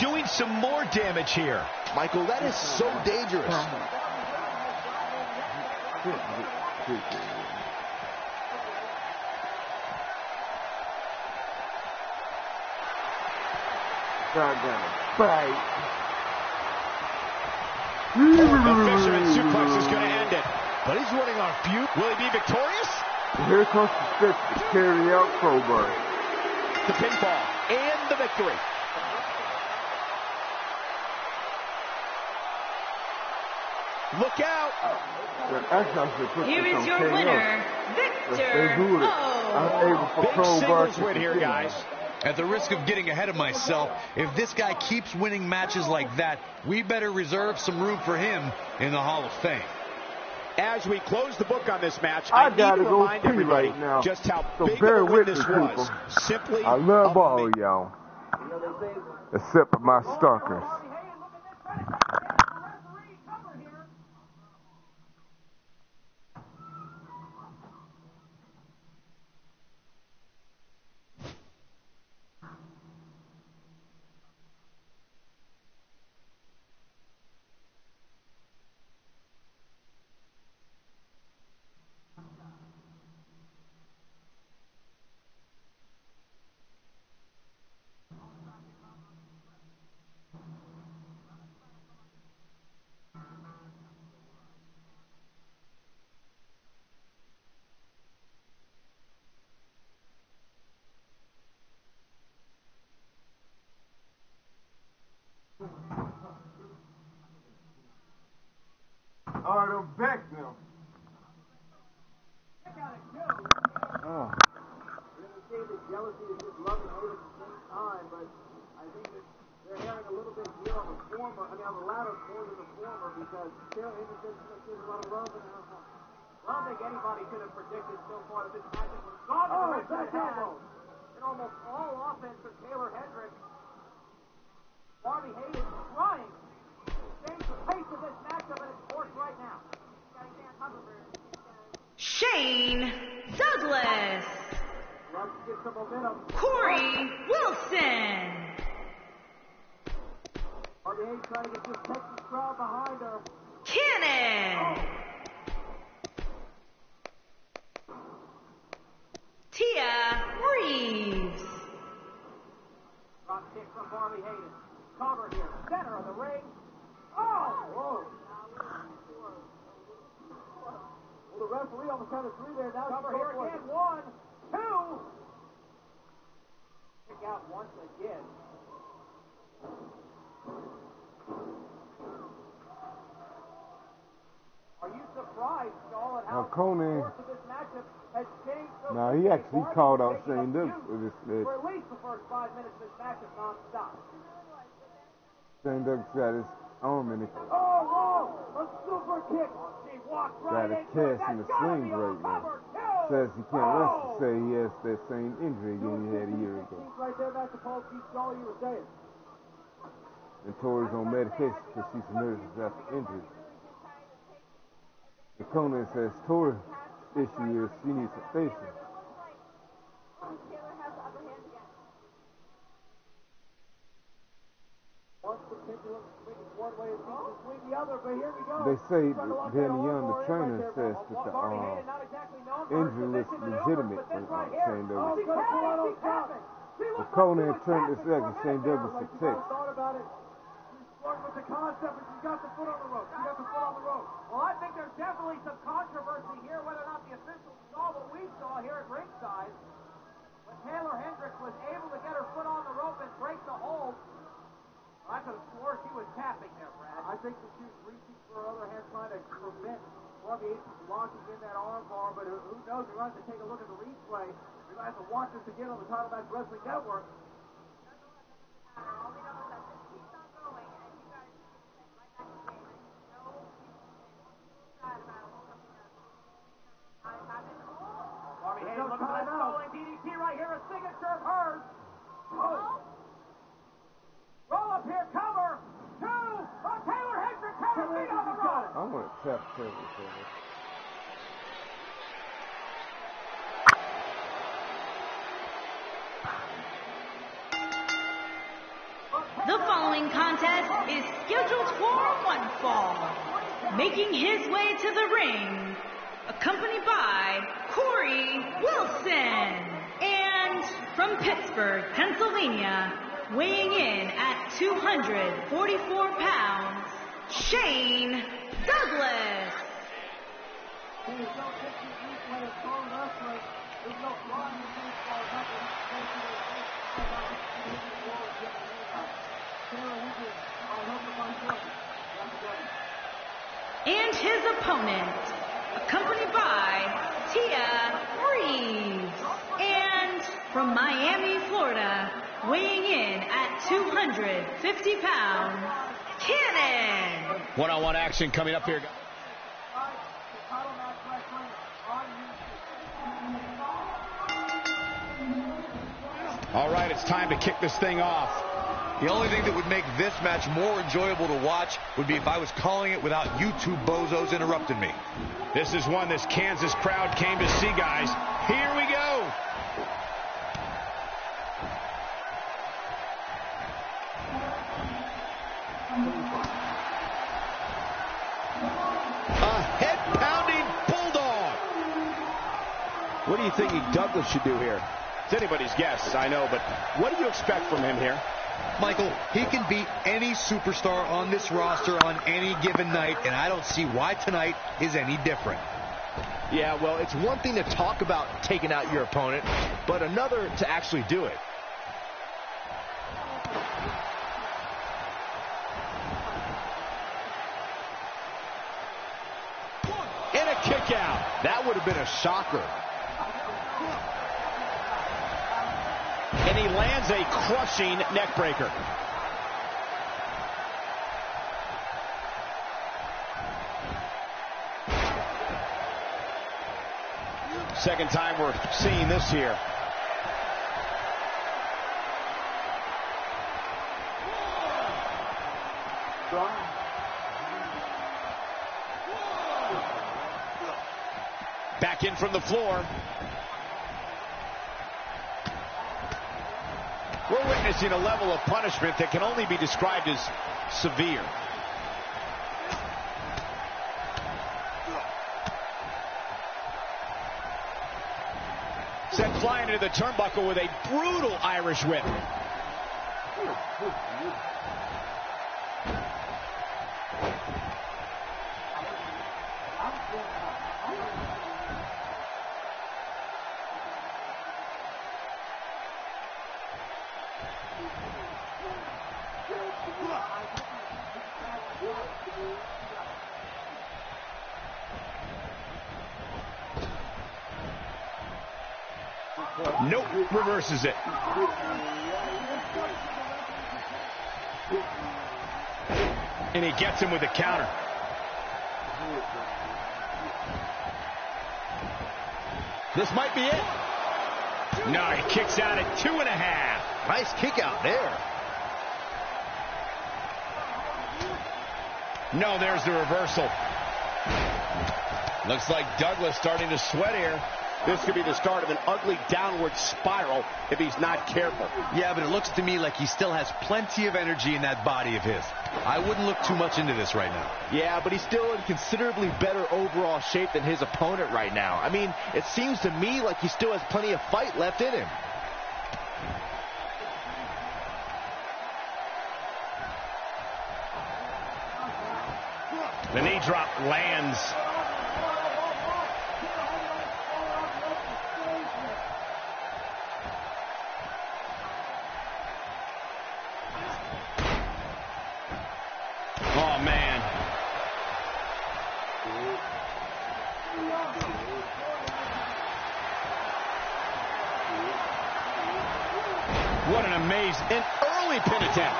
Doing some more damage here. Michael, that is so dangerous. Bye. The fisherman suplex is going to end it, but he's running on few. Will he be victorious? Here comes the stick to carry out crowbar. The pinfall and the victory. Look out! Here is your winner, Victor O. Big singles win here, guys. At the risk of getting ahead of myself, if this guy keeps winning matches like that, we better reserve some room for him in the Hall of Fame. As we close the book on this match, I, I need to remind everybody right now, just how so big of a win this was. Simply I love all of y'all, except for my stalkers. are the victim. Oh. Jealousy is just love and hate at the same time, but I think that they're having a little bit here on the former, I mean on the latter more than the former, because Sarah Henderson sees a lot of love in her heart. I don't think anybody could have predicted so far that this matchup was gone to the rest of the elbow. And almost all offense for Taylor Hendricks. Bobby Hayes is trying to change the pace of this matchup, and it's forced right now. Shane Douglas. Let's get some momentum. Corey Wilson. Bobby Hayes trying to just take the crowd behind her. Cannon. Oh. Tia Reeves. Drop kick from Bobby Hayes. Cover here. Center of the ring. Oh! Whoa. Well, the referee almost had a three there. Now cover here again. One. Two! Kick out once again. Are you surprised, Saul, at how Coney, the course of this matchup has changed so much? No, he actually called out Shane Douglas for this match. For at least the first five minutes of this matchup non-stop. Shane Douglas got his arm in it. Oh, whoa! A super kick! She walked right in. Got a cast in the swing right now. Says he can't rest to say he has that same injury again he had a year ago. And Tori's on medication because she's nervous after injury. The Conan says Tori's issue is she needs a facial. They say Danny Young, the trainer, says that the uh, injury was legitimate for Shane Douglas. But Conan turned this leg to Shane Douglas to text. With the concept, and she's got the foot on the rope. She got the foot on the rope. Well, I think there's definitely some controversy here, whether or not the officials saw what we saw here at ringside. When Taylor Hendricks was able to get her foot on the rope and break the hold, I could have swore she was tapping there, Brad. I think that she was reaching for her other hand, trying to prevent Bobby Hayes from locking in that arm bar, but who knows? We're going to have to take a look at the replay. We're going to have to watch this again on the Title Match Wrestling Network. Bobby Hayes looking for that stolen D D T right here, a signature of hers. Oh. Roll up here, cover, two, oh, Taylor Hendricks, cover, feet on the road. I'm going to tap Taylor for this. The following contest is scheduled for one fall. Making his way to the ring, accompanied by Corey Wilson. And from Pittsburgh, Pennsylvania, weighing in at two hundred forty-four pounds, Shane Douglas. And his opponent, accompanied by Tia Reeves. And from Miami, Florida, weighing in at two hundred fifty pounds, Cannon. One-on-one action coming up here. All right, it's time to kick this thing off. The only thing that would make this match more enjoyable to watch would be if I was calling it without YouTube bozos interrupting me. This is one this Kansas crowd came to see, guys. Here we go. What do you think Douglas should do here? It's anybody's guess, I know, but what do you expect from him here? Michael, he can beat any superstar on this roster on any given night, and I don't see why tonight is any different. Yeah, well, it's one thing to talk about taking out your opponent, but another to actually do it. kick out. That would have been a shocker. And he lands a crushing neck breaker. Second time we're seeing this here. Back in from the floor. We're witnessing a level of punishment that can only be described as severe. Sent flying into the turnbuckle with a brutal Irish whip. Nope, reverses it. And he gets him with a counter. This might be it. No, he kicks out at two and a half. Nice kick out there. No, there's the reversal. Looks like Douglas starting to sweat here. This could be the start of an ugly downward spiral if he's not careful. Yeah, but it looks to me like he still has plenty of energy in that body of his. I wouldn't look too much into this right now. Yeah, but he's still in considerably better overall shape than his opponent right now. I mean, it seems to me like he still has plenty of fight left in him. The knee drop lands. What an amazing, an early pin attempt.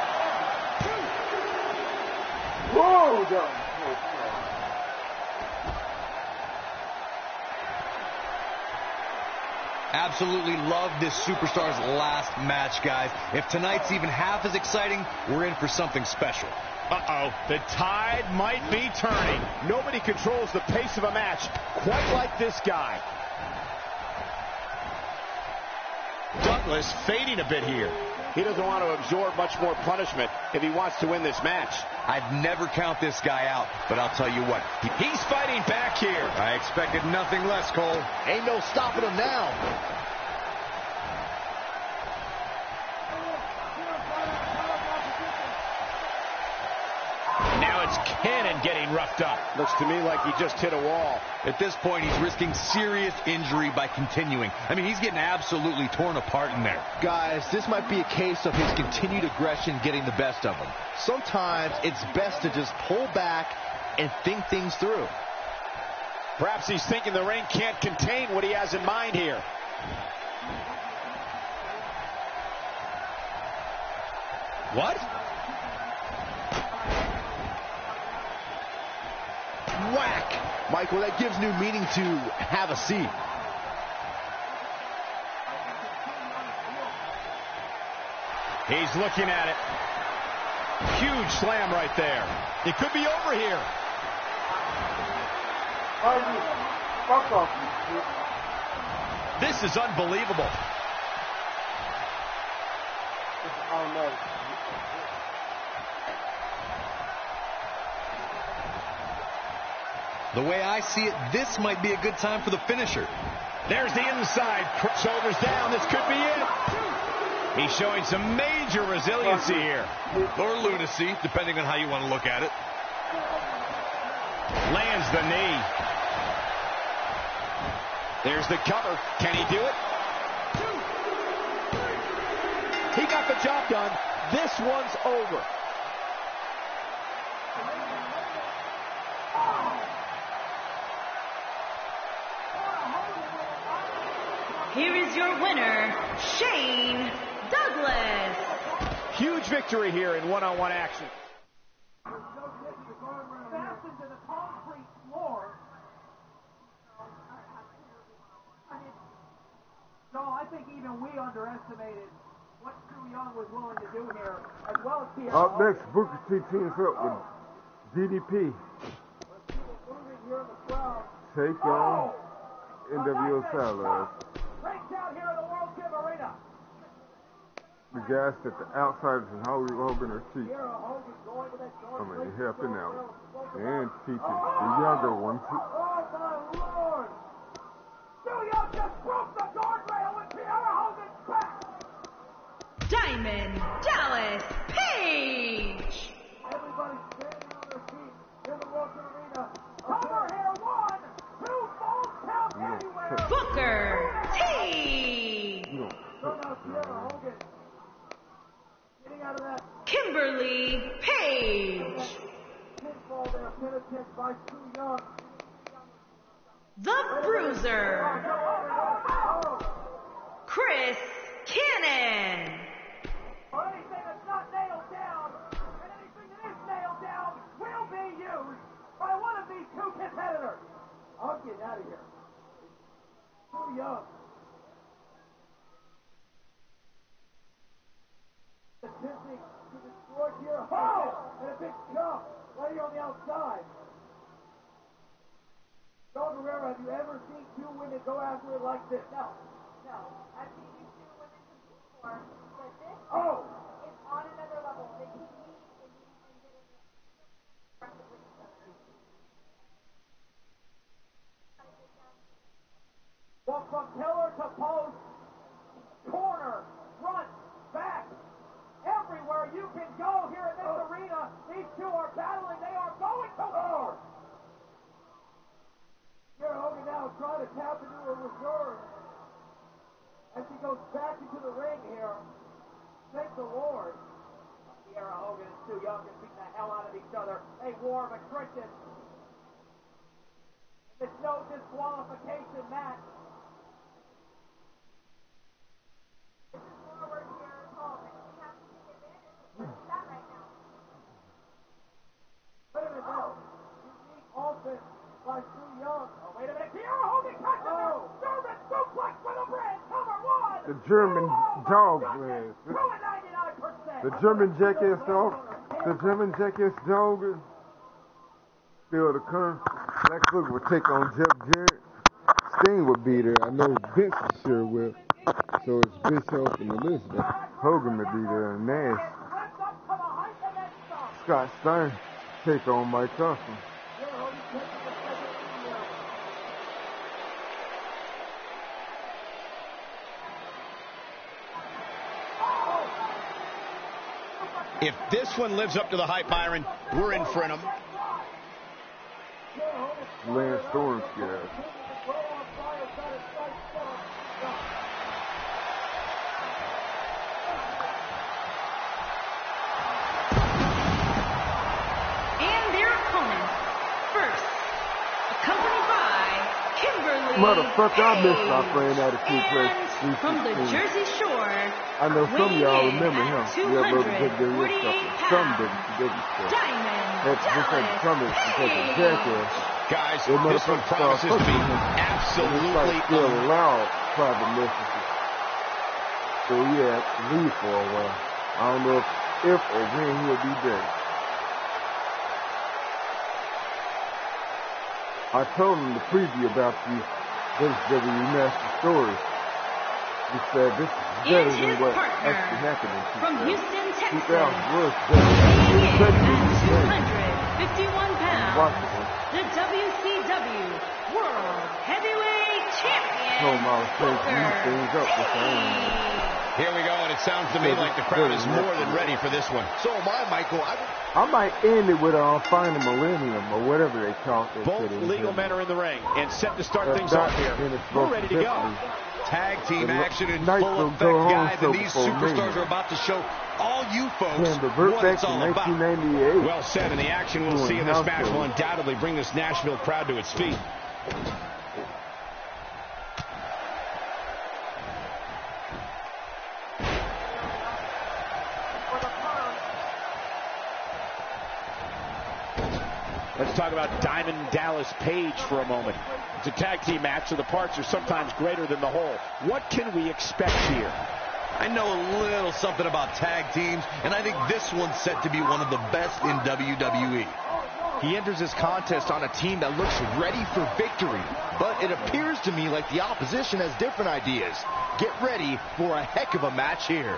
Whoa, absolutely love this superstar's last match, guys. If tonight's even half as exciting, we're in for something special. Uh-oh, the tide might be turning. Nobody controls the pace of a match quite like this guy. Douglas fading a bit here. He doesn't want to absorb much more punishment if he wants to win this match. I'd never count this guy out, but I'll tell you what, he's fighting back here. I expected nothing less, Cole. Ain't no stopping him now. Now it's Cannon getting roughed up. Looks to me like he just hit a wall. At this point, he's risking serious injury by continuing. I mean, he's getting absolutely torn apart in there. Guys, this might be a case of his continued aggression getting the best of him. Sometimes it's best to just pull back and think things through. Perhaps he's thinking the ring can't contain what he has in mind here. What? Whack! Michael, that gives new meaning to have a seat. He's looking at it. Huge slam right there. It could be over here. This is unbelievable. Oh, no. The way I see it, this might be a good time for the finisher. There's the inside. Shoulders down. This could be it. He's showing some major resiliency here. Or lunacy, depending on how you want to look at it. Lands the knee. There's the cover. Can he do it? He got the job done. This one's over. Here is your winner, Shane Douglas. Huge victory here in one-on-one action. So I think even we underestimated what Too Young was willing to do here, as well as T L O. Up next, Booker T teams up with D D P. Take on N W O Silas. The guys that the outsiders and Hollywood Hogan are cheating. I mean, helping out and teaching the younger ones. Diamond Dallas Page. Everybody standing on their feet in the Walker Arena. Cover here, one, two, falls down anywhere. Booker T. No. So now Sierra Hogan getting out of that. Kimberly Page. Pinfall there, penitent by Too Young. The Bruiser. Chris Cannon. Two competitors. I'll get out of here. Too Young. Attempting to destroy here. Oh! And a big jump right here on the outside. Don Guerrero, have you ever seen two women go after it like this? No. No. I've seen these two women compete before, but this oh. is on another level. They can meet and meet and well, from pillar to post, corner, front, back, everywhere you can go here in this oh. arena, these two are battling, they are going to war! Here, Hogan now trying to tap into her reserve as she goes back into the ring here. Thank the Lord. Sierra Hogan is Too Young to beat the hell out of each other. They war of attrition. It's no disqualification match. The German dog man. The German jackass dog. The German jackass dog. Still the current. Lex Luger would take on Jeff Jarrett. Sting would be there. I know Vince sure will. So it's Bischoff and Elizabeth. Hogan would be there and Nash. Scott Steiner take on Mike Awesome. If this one lives up to the hype, Byron, we're in for an Lance Storm scared. And their opponents, first, accompanied by Kimberly. Motherfucker, I missed my friend out of two places. From the Jersey Shore. I know some of y'all remember him. Yeah, bro, the W W E stuff. Some didn't, the W W E stuff. That's just like the comments because of jackass. Guys, this one promises to be absolutely still allowed private messages. So he had to leave for a while. I don't know if, if or when he'll be there. I told him the preview about these W W E Master Stories. He said this is better than what actually happened in two thousand. two thousand was better. He was two hundred fifty-one pounds. The W C W World Heavyweight Champion. Here we go, and it sounds to me like the crowd is more than ready for this one. So am I, Michael. I, I might end it with uh, find the millennium or whatever they call it. Both legal men are in the ring and set to start things off here. We're ready to go. Tag team action in full effect, guys, and these superstars are about to show all you folks what it's all about. Well said, and the action we'll see in this match will undoubtedly bring this Nashville crowd to its feet. talk about Diamond Dallas Page for a moment. It's a tag team match, so the parts are sometimes greater than the whole. What can we expect here? I know a little something about tag teams, and I think this one's set to be one of the best in W W E. He enters this contest on a team that looks ready for victory, but it appears to me like the opposition has different ideas. Get ready for a heck of a match here.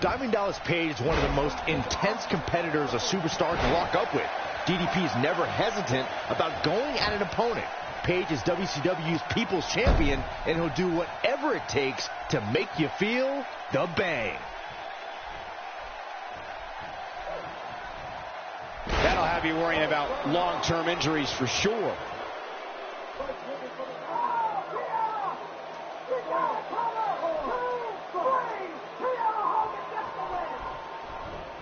Diamond Dallas Page is one of the most intense competitors a superstar can lock up with. D D P is never hesitant about going at an opponent. Page is W C W's People's Champion, and he'll do whatever it takes to make you feel the bang. That'll have you worrying about long-term injuries for sure.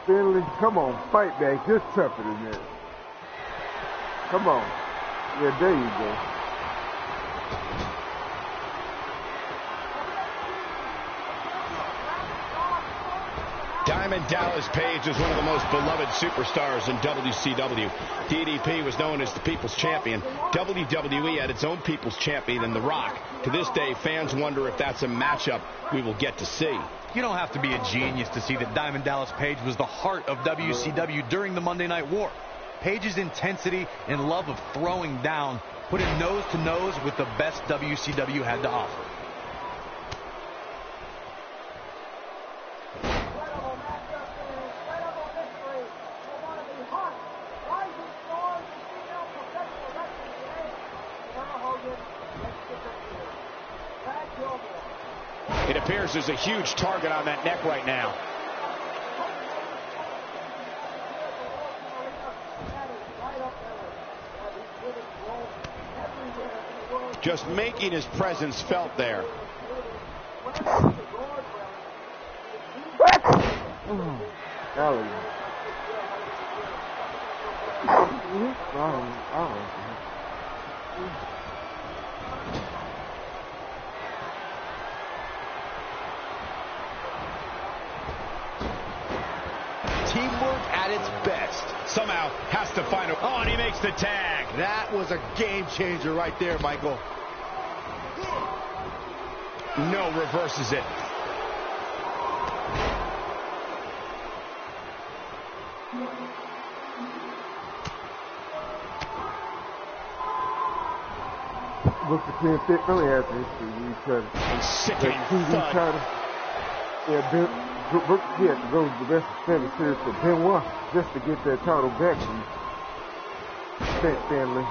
Finley, come on, fight back. Just tougher than that. Come on. Yeah, there you go. Diamond Dallas Page is one of the most beloved superstars in W C W. D D P was known as the People's Champion. W W E had its own People's Champion in The Rock. To this day, fans wonder if that's a matchup we will get to see. You don't have to be a genius to see that Diamond Dallas Page was the heart of W C W during the Monday Night War. Page's intensity and love of throwing down put him nose-to-nose with the best W C W had to offer. It appears there's a huge target on that neck right now. Just making his presence felt there. Its best. Somehow has to find a... Oh, and he makes the tag. That was a game changer right there, Michael. No, reverses it. Booker T and Fit really have to hit each other. A sickening thud. Yeah, Ben... Booker T had to go to the best defender series for Benoit just to get that title back from Stan Stanley.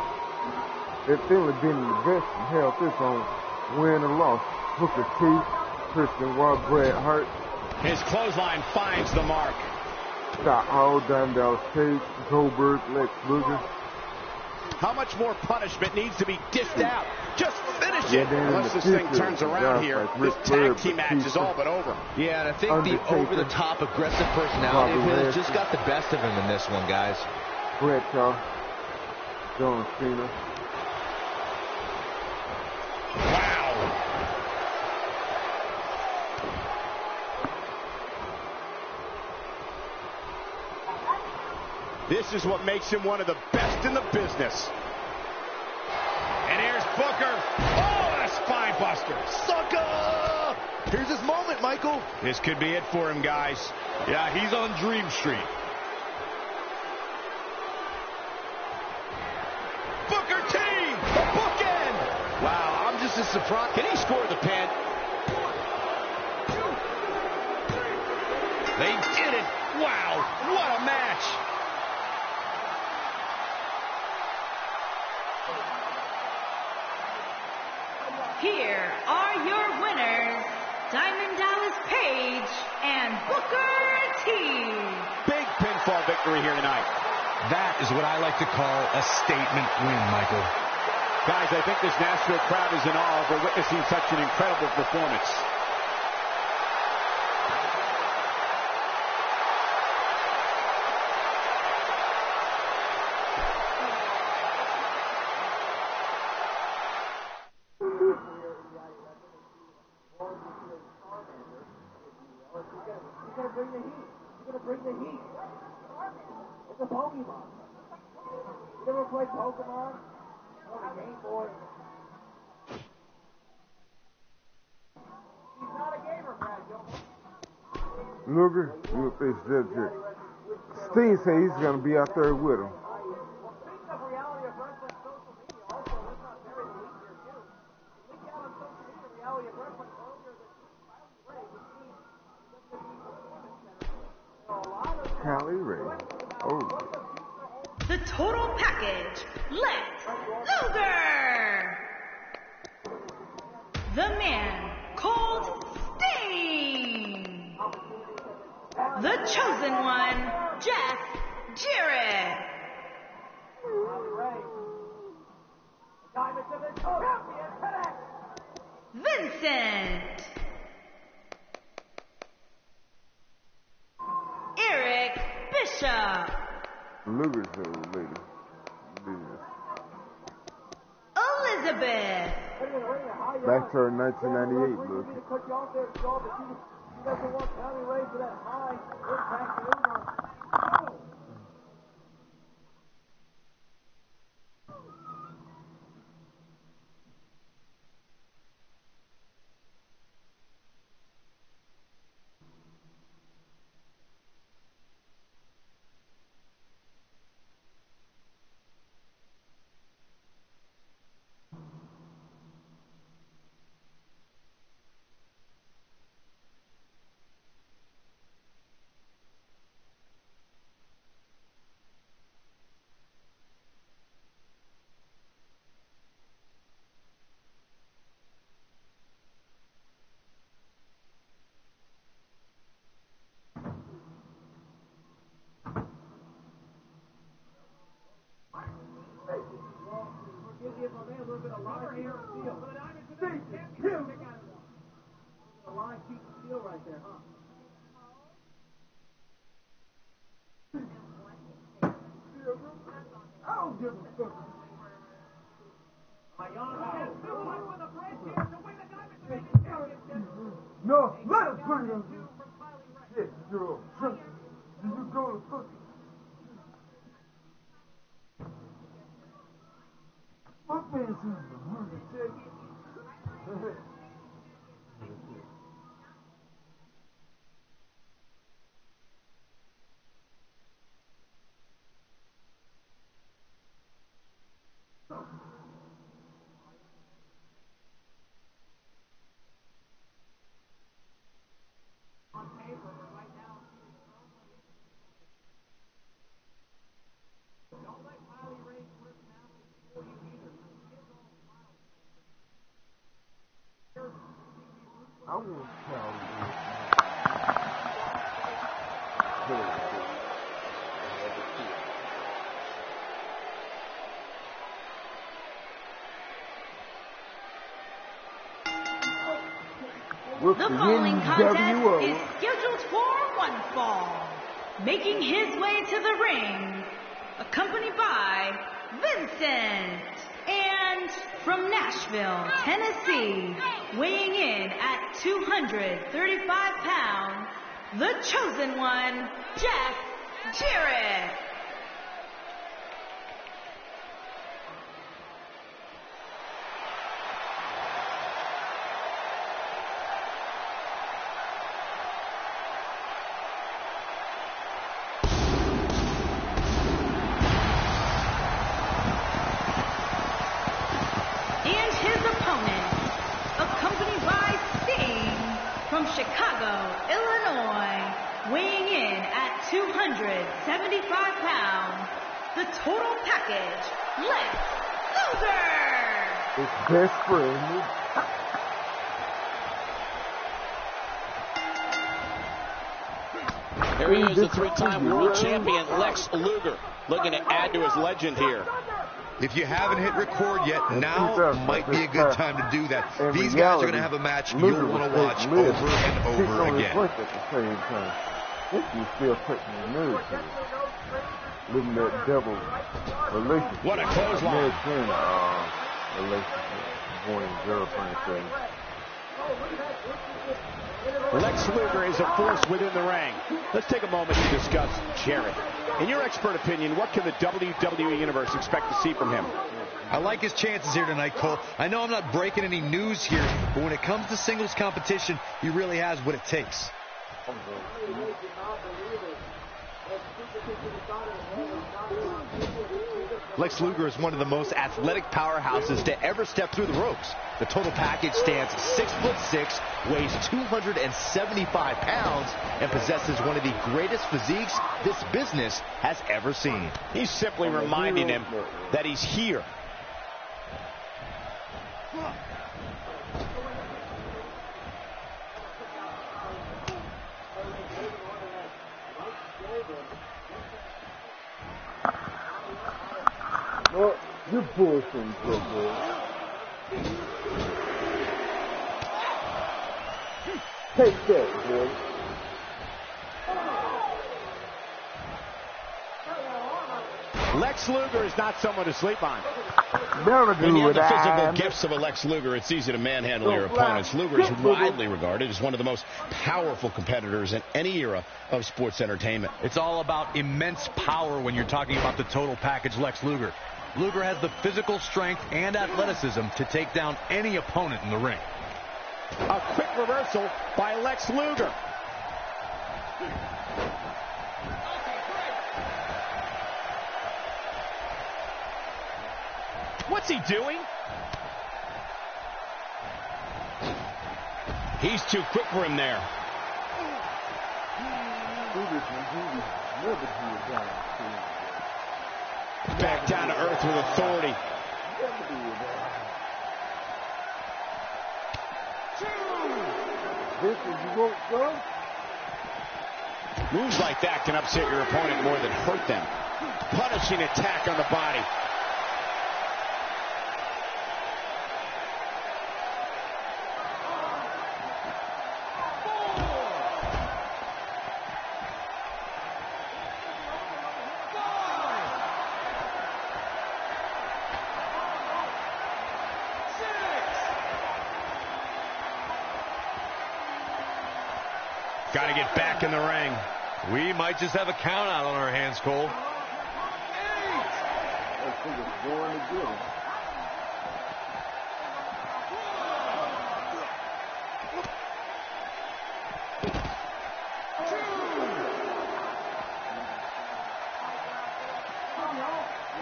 That Finley been in the best in health this on win or loss. Booker T, Christian Wall, Brad Hart. His clothesline finds the mark. Scott Hall, Diamond Dallas Page, Goldberg, Lex Luger. How much more punishment needs to be dished out? Just finish it. Yeah, unless this thing turns around here, this tag team match is all but over. Yeah, and I think the over-the-top aggressive personality of him just got the best of him in this one, guys. Bradshaw, John Cena. This is what makes him one of the best in the business. And here's Booker. Oh, and a spine buster. Sucker! Here's his moment, Michael. This could be it for him, guys. Yeah, he's on Dream Street. Booker T! The bookend! Wow, I'm just as surprised. Can he score the pin? They did it. Wow, what a match. Here are your winners, Diamond Dallas Page and Booker T. Big pinfall victory here tonight. That is what I like to call a statement win, Michael. Guys, I think this Nashville crowd is in awe over witnessing such an incredible performance. Thank you. game. It's a Pokemon. You ever played Pokemon? Or a Game Boy? He's not a gamer, Brad Gilbert. Luger, you a face subject. Steen said he's going to be out there with him. Cali Ray. Oh. The total package. Lex Luger. The man called Sting. The chosen one, Jeff Jarrett. Vincent. Luger's old lady. Elizabeth. Back to her nineteen ninety-eight look. I will tell you. With the bowling contest is scheduled for one fall. Making his way to the ring, accompanied by Vincent. And from Nashville, Tennessee, weighing in at two hundred thirty-five pounds, the chosen one, Jeff Jarrett. Three-time world champion Lex Luger looking to add to his legend here. If you haven't hit record yet, now might be a good time to do that. These guys are going to have a match you'll want to watch over and over again. What a clothesline. Lex Luger is a force within the ring. Let's take a moment to discuss Jarrett. In your expert opinion, what can the W W E Universe expect to see from him? I like his chances here tonight, Cole. I know I'm not breaking any news here, but when it comes to singles competition, he really has what it takes. Lex Luger is one of the most athletic powerhouses to ever step through the ropes. The total package stands six foot six, weighs two hundred seventy-five pounds, and possesses one of the greatest physiques this business has ever seen. He's simply reminding him that he's here. Well, you're bullshitting, boy. Take that, boy. Lex Luger is not someone to sleep on. Never do. When you have the physical gifts of a Lex Luger, it's easy to manhandle your opponents. Luger is widely regarded as one of the most powerful competitors in any era of sports entertainment. It's all about immense power when you're talking about the total package Lex Luger. Luger has the physical strength and athleticism to take down any opponent in the ring. A quick reversal by Lex Luger. What's he doing? He's too quick for him there. Back down to earth with authority. Moves like that can upset your opponent more than hurt them. Punishing attack on the body. Got to get back in the ring. We might just have a count out on our hands, Cole.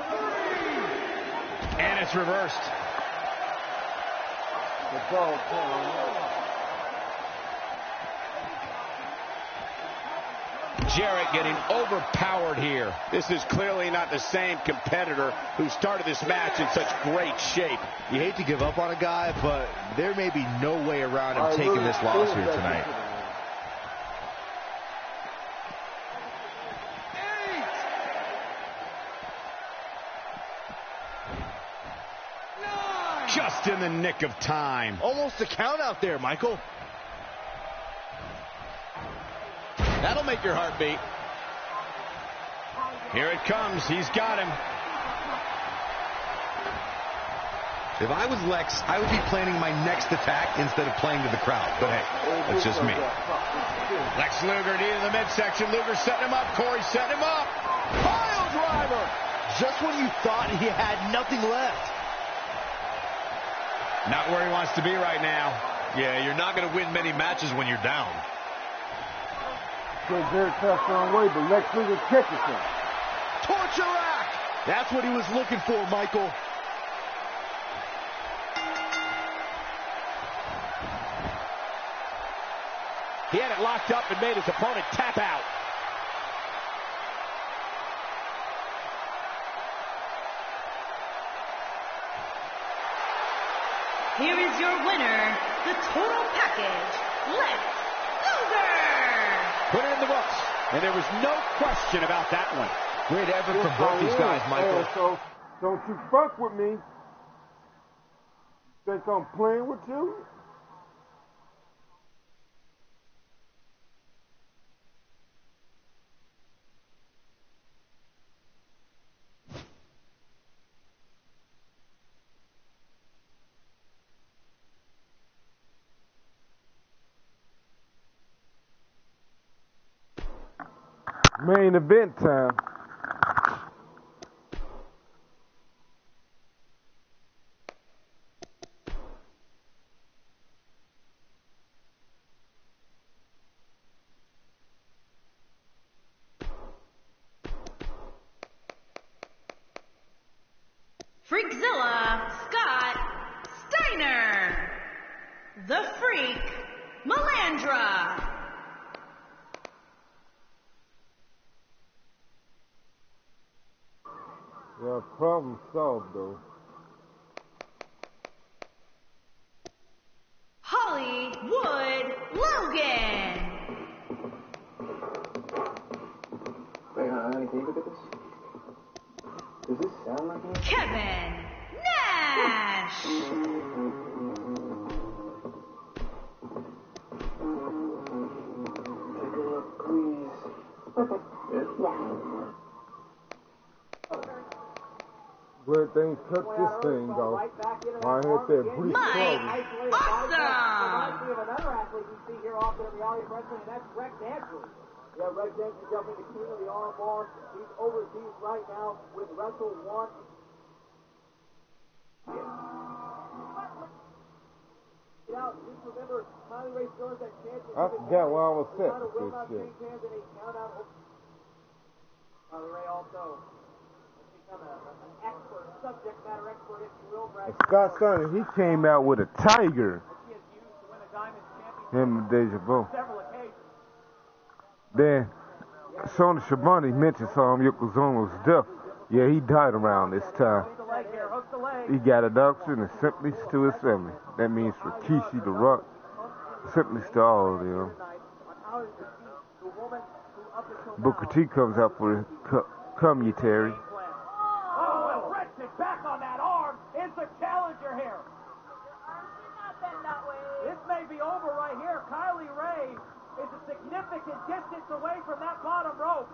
Eight. And it's reversed. The ball falling. Jarrett getting overpowered here. This is clearly not the same competitor who started this match in such great shape. You hate to give up on a guy, but there may be no way around him taking this loss here tonight. Eight. Nine. Just in the nick of time. Almost a count out there, Michael. That'll make your heart beat. Here it comes. He's got him. If I was Lex, I would be planning my next attack instead of playing to the crowd. But hey, that's just me. Lex Luger needed the midsection. Luger setting him up. Corey setting him up. Pile driver. Just when you thought he had nothing left. Not where he wants to be right now. Yeah, you're not going to win many matches when you're down. Very tough thrown away, but Lex Luger catches him. Torture rack! That's what he was looking for, Michael. He had it locked up and made his opponent tap out. Here is your winner, the total package, Lex. Put it in the books, and there was no question about that one. Great effort from both these guys, Michael. Yeah, so don't you fuck with me. Think I'm playing with you? Main event time. Freakzilla, Scott Steiner, the Freak, Melandra. Well, problem solved, though. Hollywood Logan. Wait, honey, can you look at this? Does this sound like me? Kevin Nash! Take a look, please. Okay. Yes? Yeah. Good thing took well, this thing, though. Right I hit that brief Mike Awesome! Another athlete you see here often in the audience wrestling, and that's Rex Andrews. Yeah, Rex Andrews jumping the king of the arm bar. He's overseas right now with Wrestle One. Yeah. Just remember, Miley Ray still has that chance. I forgot where I was set. Miley Ray also has become a, an expert, subject matter expert, if you will. And Scott Steiner, he came out with a tiger. He has used to win a Diamond Championship. Him and Deja Vu. Then Shona Shabani mentioned um, Yokozuna's death. Yeah, he died around this time. He got adoption and sympathies to his family. That means for Rikishi, The Rock, sympathies to all of them. Booker T comes out for his commentary. Oh, and Rex's back on that arm is the challenger here. This may be over right here. Kylie Ray is a significant distance away from that bottom rope.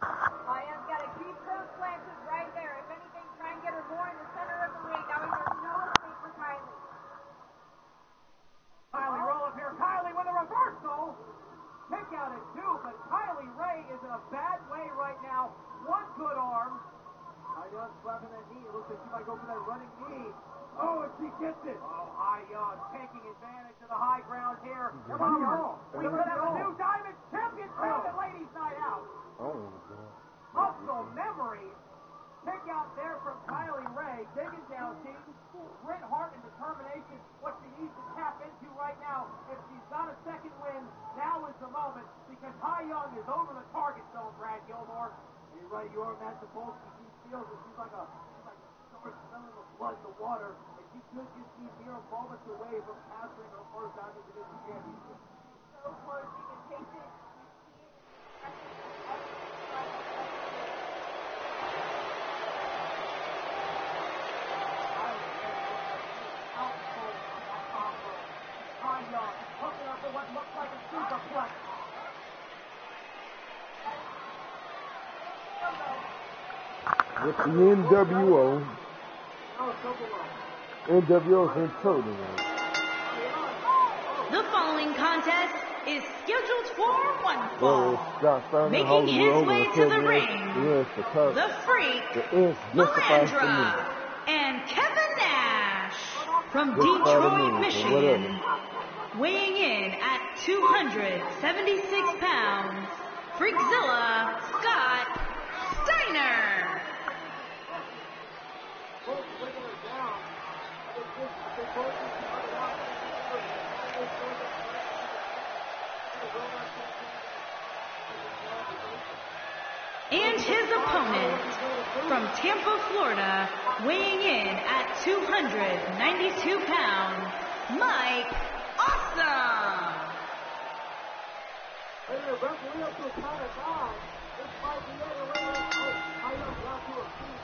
I have got to keep those glances right there. If anything, try and get her more in the center of the ring. Now there's no escape for Kylie. Kylie, roll up here. Kylie with a reversal. Kick out at two, but Kylie Ray is in a bad way right now. One good arm. Ayan slapping that knee. It looks like she might go for that running knee. Oh, and she gets it. Oh, Ayan taking advantage of the high ground here. Come on, roll. We could have a new Diamond Championship at Ladies Night Out. Oh, God. Hustle memories. Pick out there from Kylie Ray. Digging down deep. Grit, heart, and determination. What she needs to tap into right now. If she's got a second win, now is the moment. Because Ayan is over the target zone, Brad Gilmore. You're right, you are Matt Sapolsky. She feels that she's like a... smelling the blood in the water, and she could just be mere moments away from capturing her first Diamond Division Championship. So close, she can take it. Ayan hooking up for what looks like a super flex. With the N W O. N W O's in total. The following contest is scheduled for one fall. Making his way to the ring, the Freak, Melandra, and Kevin Nash from Detroit, Michigan, weighing in at two hundred seventy-six pounds, Freakzilla Scott Steiner. And his opponent from Tampa, Florida, weighing in at two hundred ninety-two pounds, Mike Awesome.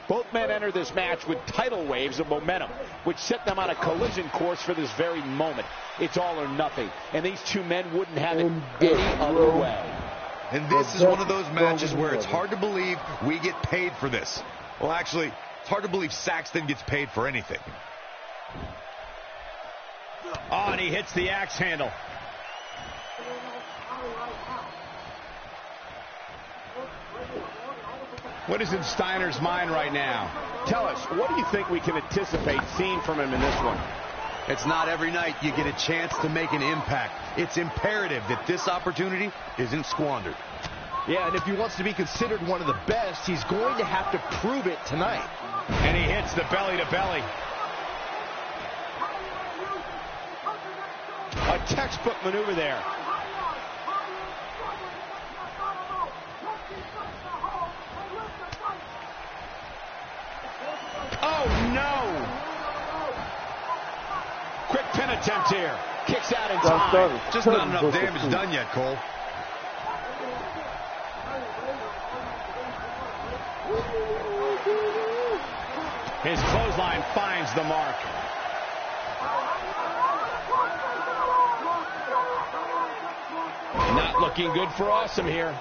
Both men enter this match with tidal waves of momentum, which set them on a collision course for this very moment. It's all or nothing, and these two men wouldn't have it any other way. And this is one of those matches where it's hard to believe we get paid for this. Well, actually, it's hard to believe Saxton gets paid for anything. Oh, and he hits the axe handle. What is in Steiner's mind right now? Tell us, what do you think we can anticipate seeing from him in this one? It's not every night you get a chance to make an impact. It's imperative that this opportunity isn't squandered. Yeah, and if he wants to be considered one of the best, he's going to have to prove it tonight. And he hits the belly-to-belly. A textbook maneuver there. Oh, no! Quick pin attempt here. Kicks out in time. Just not enough damage done yet, Cole. His clothesline finds the mark. Not looking good for Awesome here.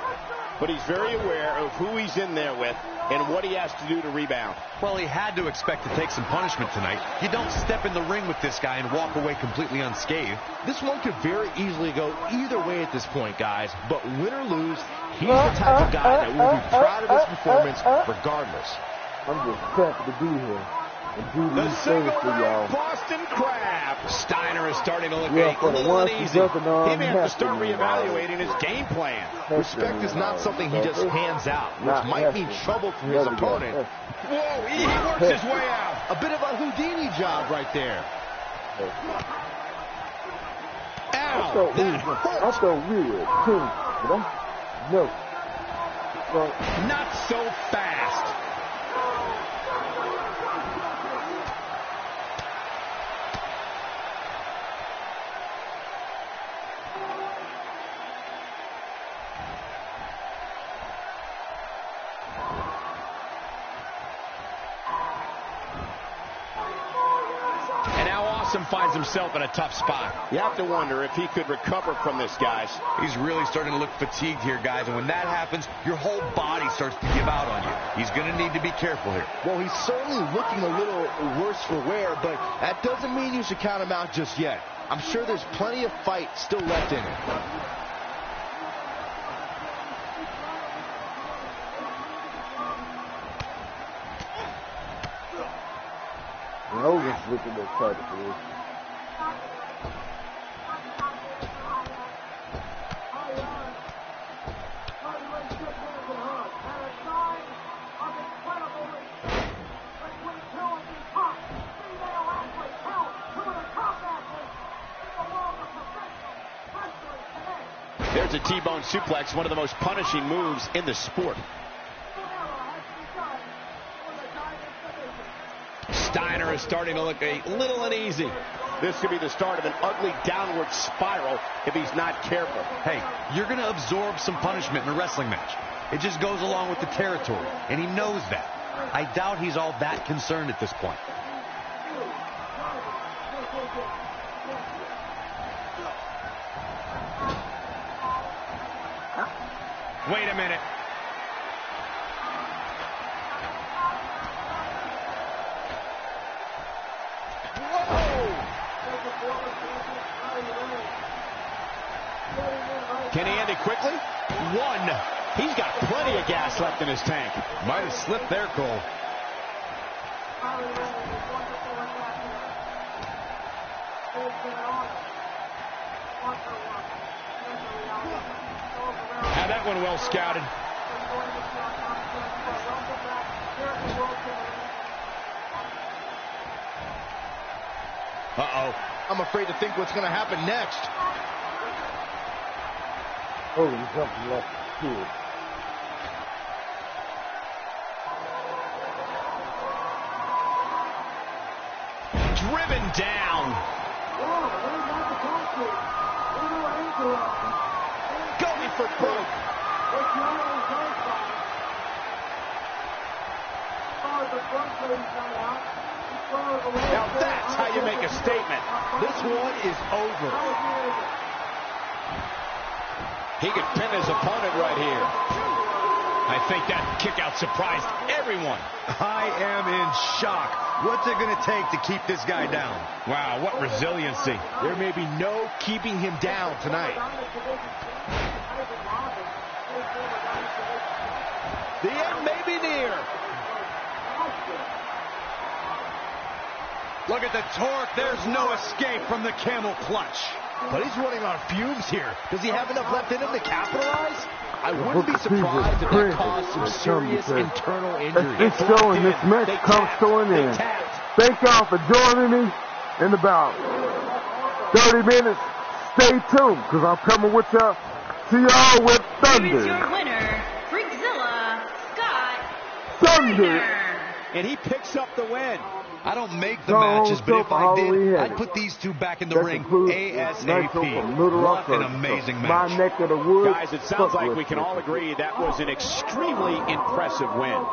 But he's very aware of who he's in there with and what he has to do to rebound. Well, he had to expect to take some punishment tonight. You don't step in the ring with this guy and walk away completely unscathed. This one could very easily go either way at this point, guys. But win or lose, he's the type of guy that will be proud of his performance regardless. I'm just happy to be here and do these things for y'all. Boston Crab. Steiner is starting to look yeah, a little uneasy. He may have to start reevaluating his game plan. Respect is not something he just hands out, which might mean trouble for his opponent. Whoa, he works his way out. A bit of a Houdini job right there. Ow, that hurt. I felt weird, too, but I'm, no. Not so fast. Finds himself in a tough spot. You have to wonder if he could recover from this, guys. He's really starting to look fatigued here, guys, and when that happens, your whole body starts to give out on you. He's going to need to be careful here. Well, he's certainly looking a little worse for wear, but that doesn't mean you should count him out just yet. I'm sure there's plenty of fight still left in him. Logan's looking a little tight for this. There's a T-bone suplex, one of the most punishing moves in the sport. Steiner is starting to look a little uneasy. This could be the start of an ugly downward spiral if he's not careful. Hey, you're going to absorb some punishment in a wrestling match. It just goes along with the territory, and he knows that. I doubt he's all that concerned at this point. Wait a minute. Can he end it quickly? One. He's got plenty of gas left in his tank. Might have slipped there, Cole. Had that one well scouted. Uh-oh. I'm afraid to think what's going to happen next. Oh, he jumped left too. Driven down. Oh, going for broke. Now that's how you make a statement. This one is over. He could pin his opponent right here. I think that kickout surprised everyone. I am in shock. What's it going to take to keep this guy down? Wow, what resiliency. There may be no keeping him down tonight. The end may be near. Look at the torque. There's no escape from the camel clutch. But he's running on fumes here. Does he have enough left in him to capitalize? I wouldn't be surprised if that caused some serious internal injuries. It's going. This match comes to an end. Thank y'all for joining me in about thirty minutes. Stay tuned, because I'm coming with y'all. See y'all with Thunder. Here's your winner, Freakzilla, Scott Thunder. And he picks up the win. I don't make the so matches, but if I did, I'd put these two back in the that ring ASAP. What an amazing match. My neck of the woods. Guys, it sounds like we can all agree that was an extremely impressive win.